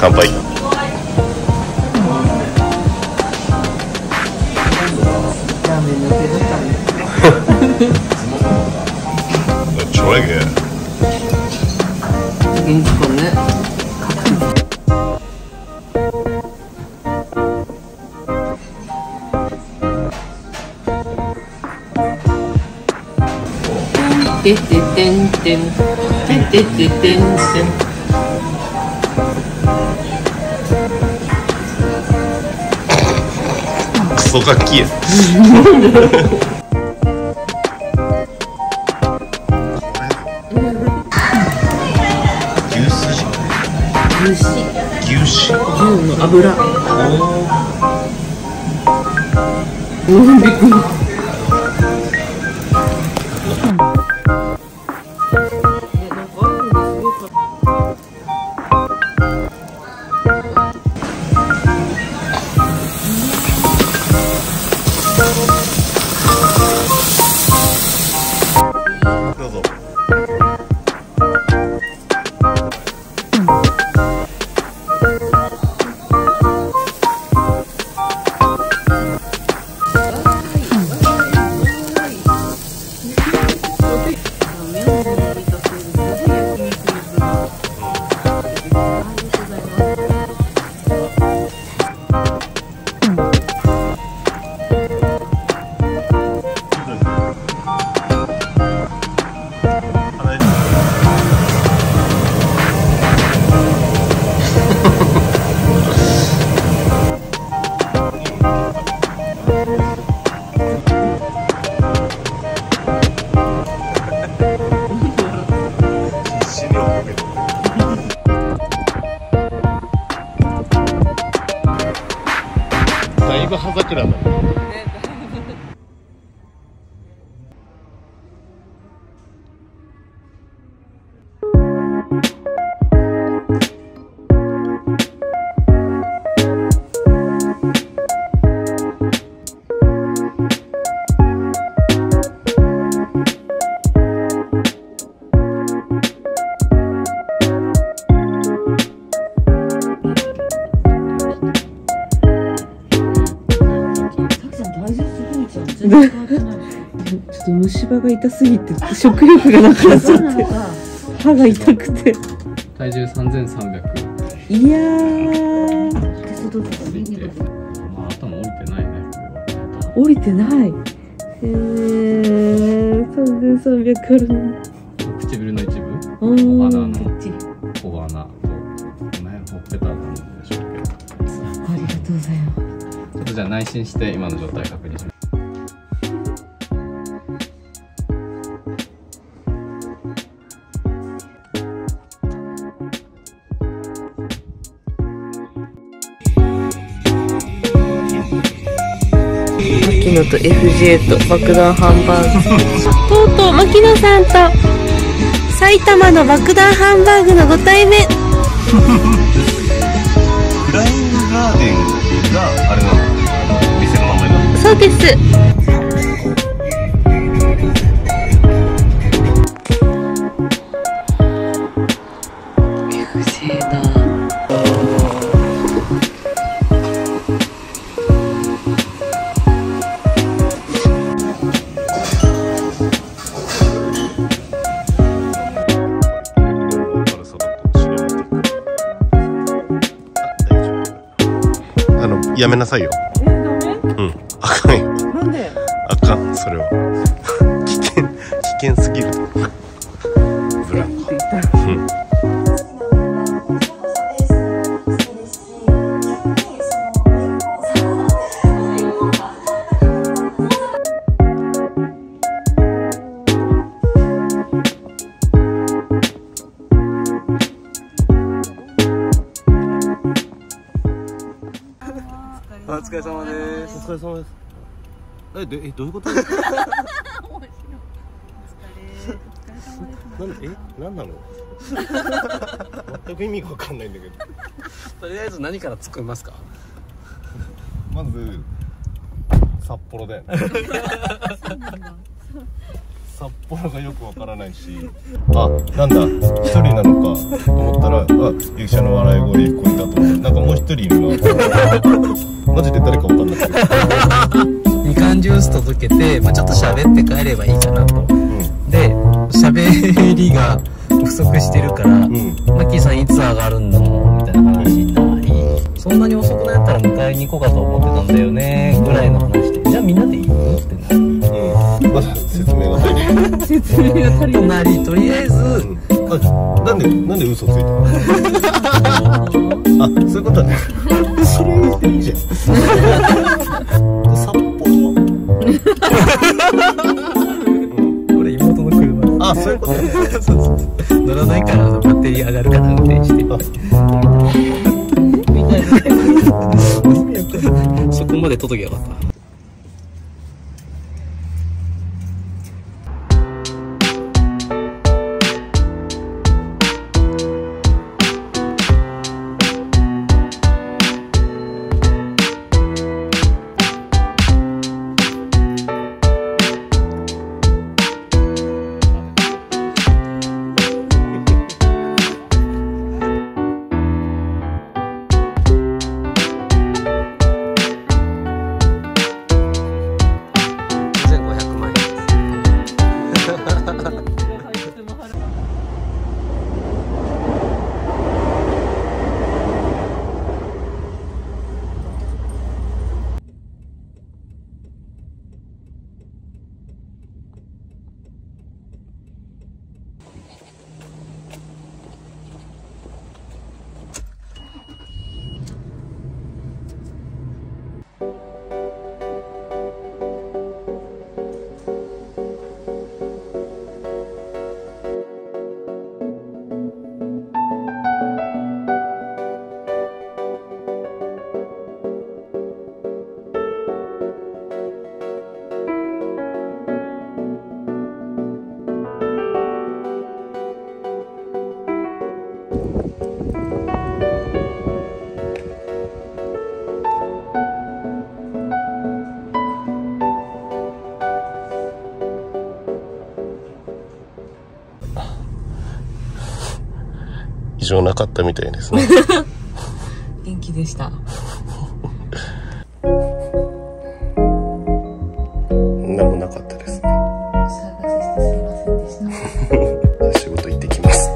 乾杯。超えげ。てててんてんててててんてん。クソガキや。牛の油。うん、びっくり。葉桜だね。虫歯が痛すぎて食欲がなくなっちゃって歯が痛くて体重3300。いやー、まあ、頭降りてないね。降りてない。3300あるな。唇の一部、お鼻の小鼻とほっぺたなんでしょうけど。ありがとうございます。ちょっとじゃあ内診して今の状態確認します。牧野と FJ と爆弾ハンバーグとうとう牧野さんと埼玉の爆弾ハンバーグの5体目。フライングガーデンがあれなの、店の名前なんです。そうです。やめなさいよ。うん。かん、それは危険すぎるブランコお疲れ様です。お疲れ様です。え、どういうこと？面白い。お疲れ。お疲れ様です。なんなの？全く意味がわかんないんだけど。とりあえず何から突っ込みますか？まず札幌だよね。札幌がよくわからないし、あ、なんだ一人なのかと思ったら、あ、勇者の笑い声一個いたと思って、なんかもう一人いるな。マジで誰かわかんなくて。みかんジュース届けて、まあちょっと喋って帰ればいいかなと。うん、で、喋りが不足してるから、うん、マッキーさんいつ上がるのみたいな話になり、そんなに遅くなったら迎えに行こうかと思ってたんだよねぐらいの話で、じゃあみんなでいいのってなる。まだ説明が足りない説明が足りないとりあえず、なんで嘘ついたのあ、そういうことねそれ言っていいじゃん札幌これ妹の車あ、そういうことね乗らないからバッテリー上がるから運転してみんなそこまで届けよかった異常なかったみたいですね元気でした何もなかったですねお騒がせしてすいませんでした仕事行ってきます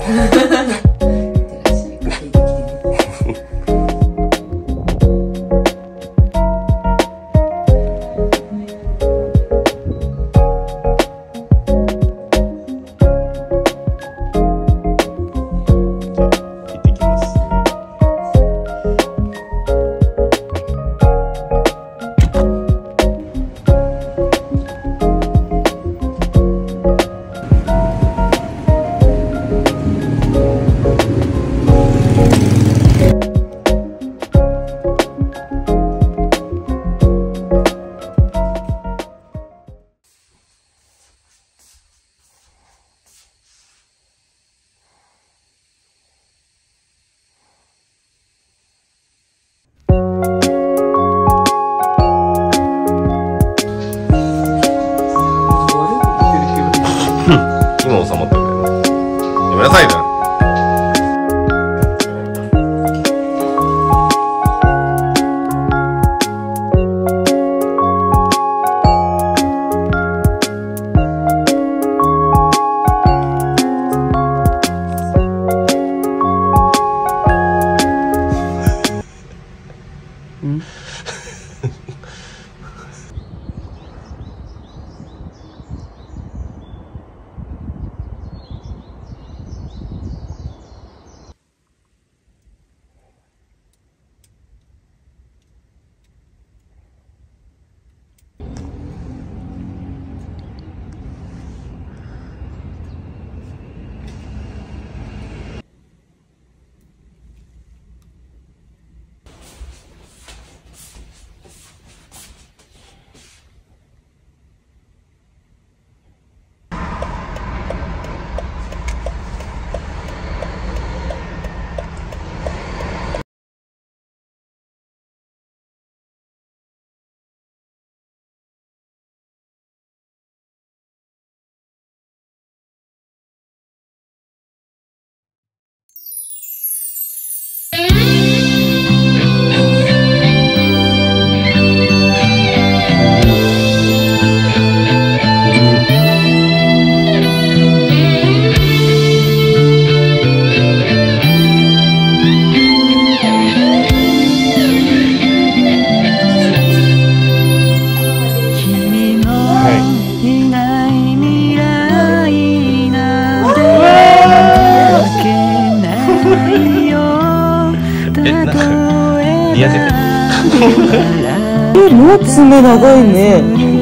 やっててえ、もう爪長いね。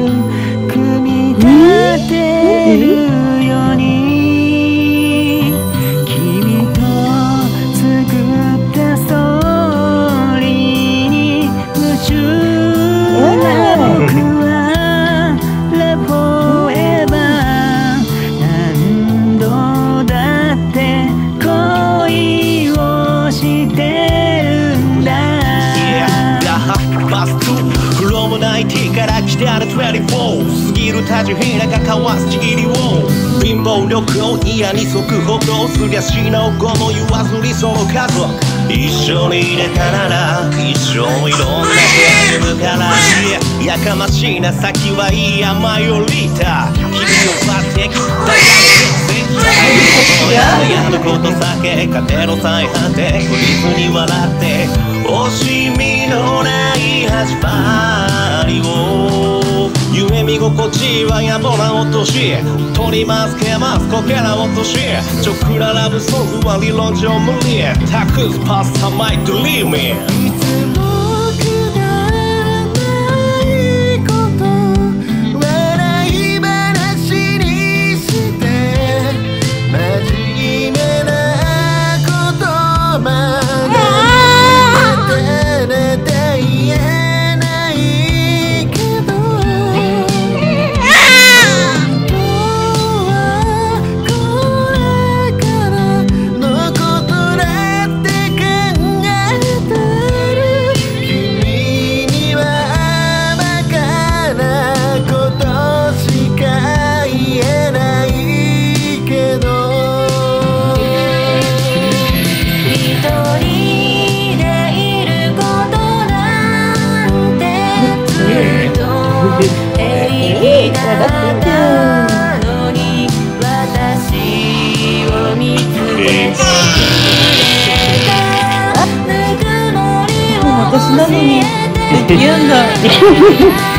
24過ぎる多重ひらがかわすちぎりを貧乏旅行嫌に即報道すりゃ死のう子も言わず理想の家族一緒に入れたなら一生いろんなゲームからやかましいな先はいい甘い降りた君をバッテキスだやること避け家庭の再販でクリスに笑って惜しみのない始まりを夢見心地はやぼな落とし取りますけますこけら落としちょくらラブソングは理論上無理タクスパスタマイドリーミー私なのに言うんだ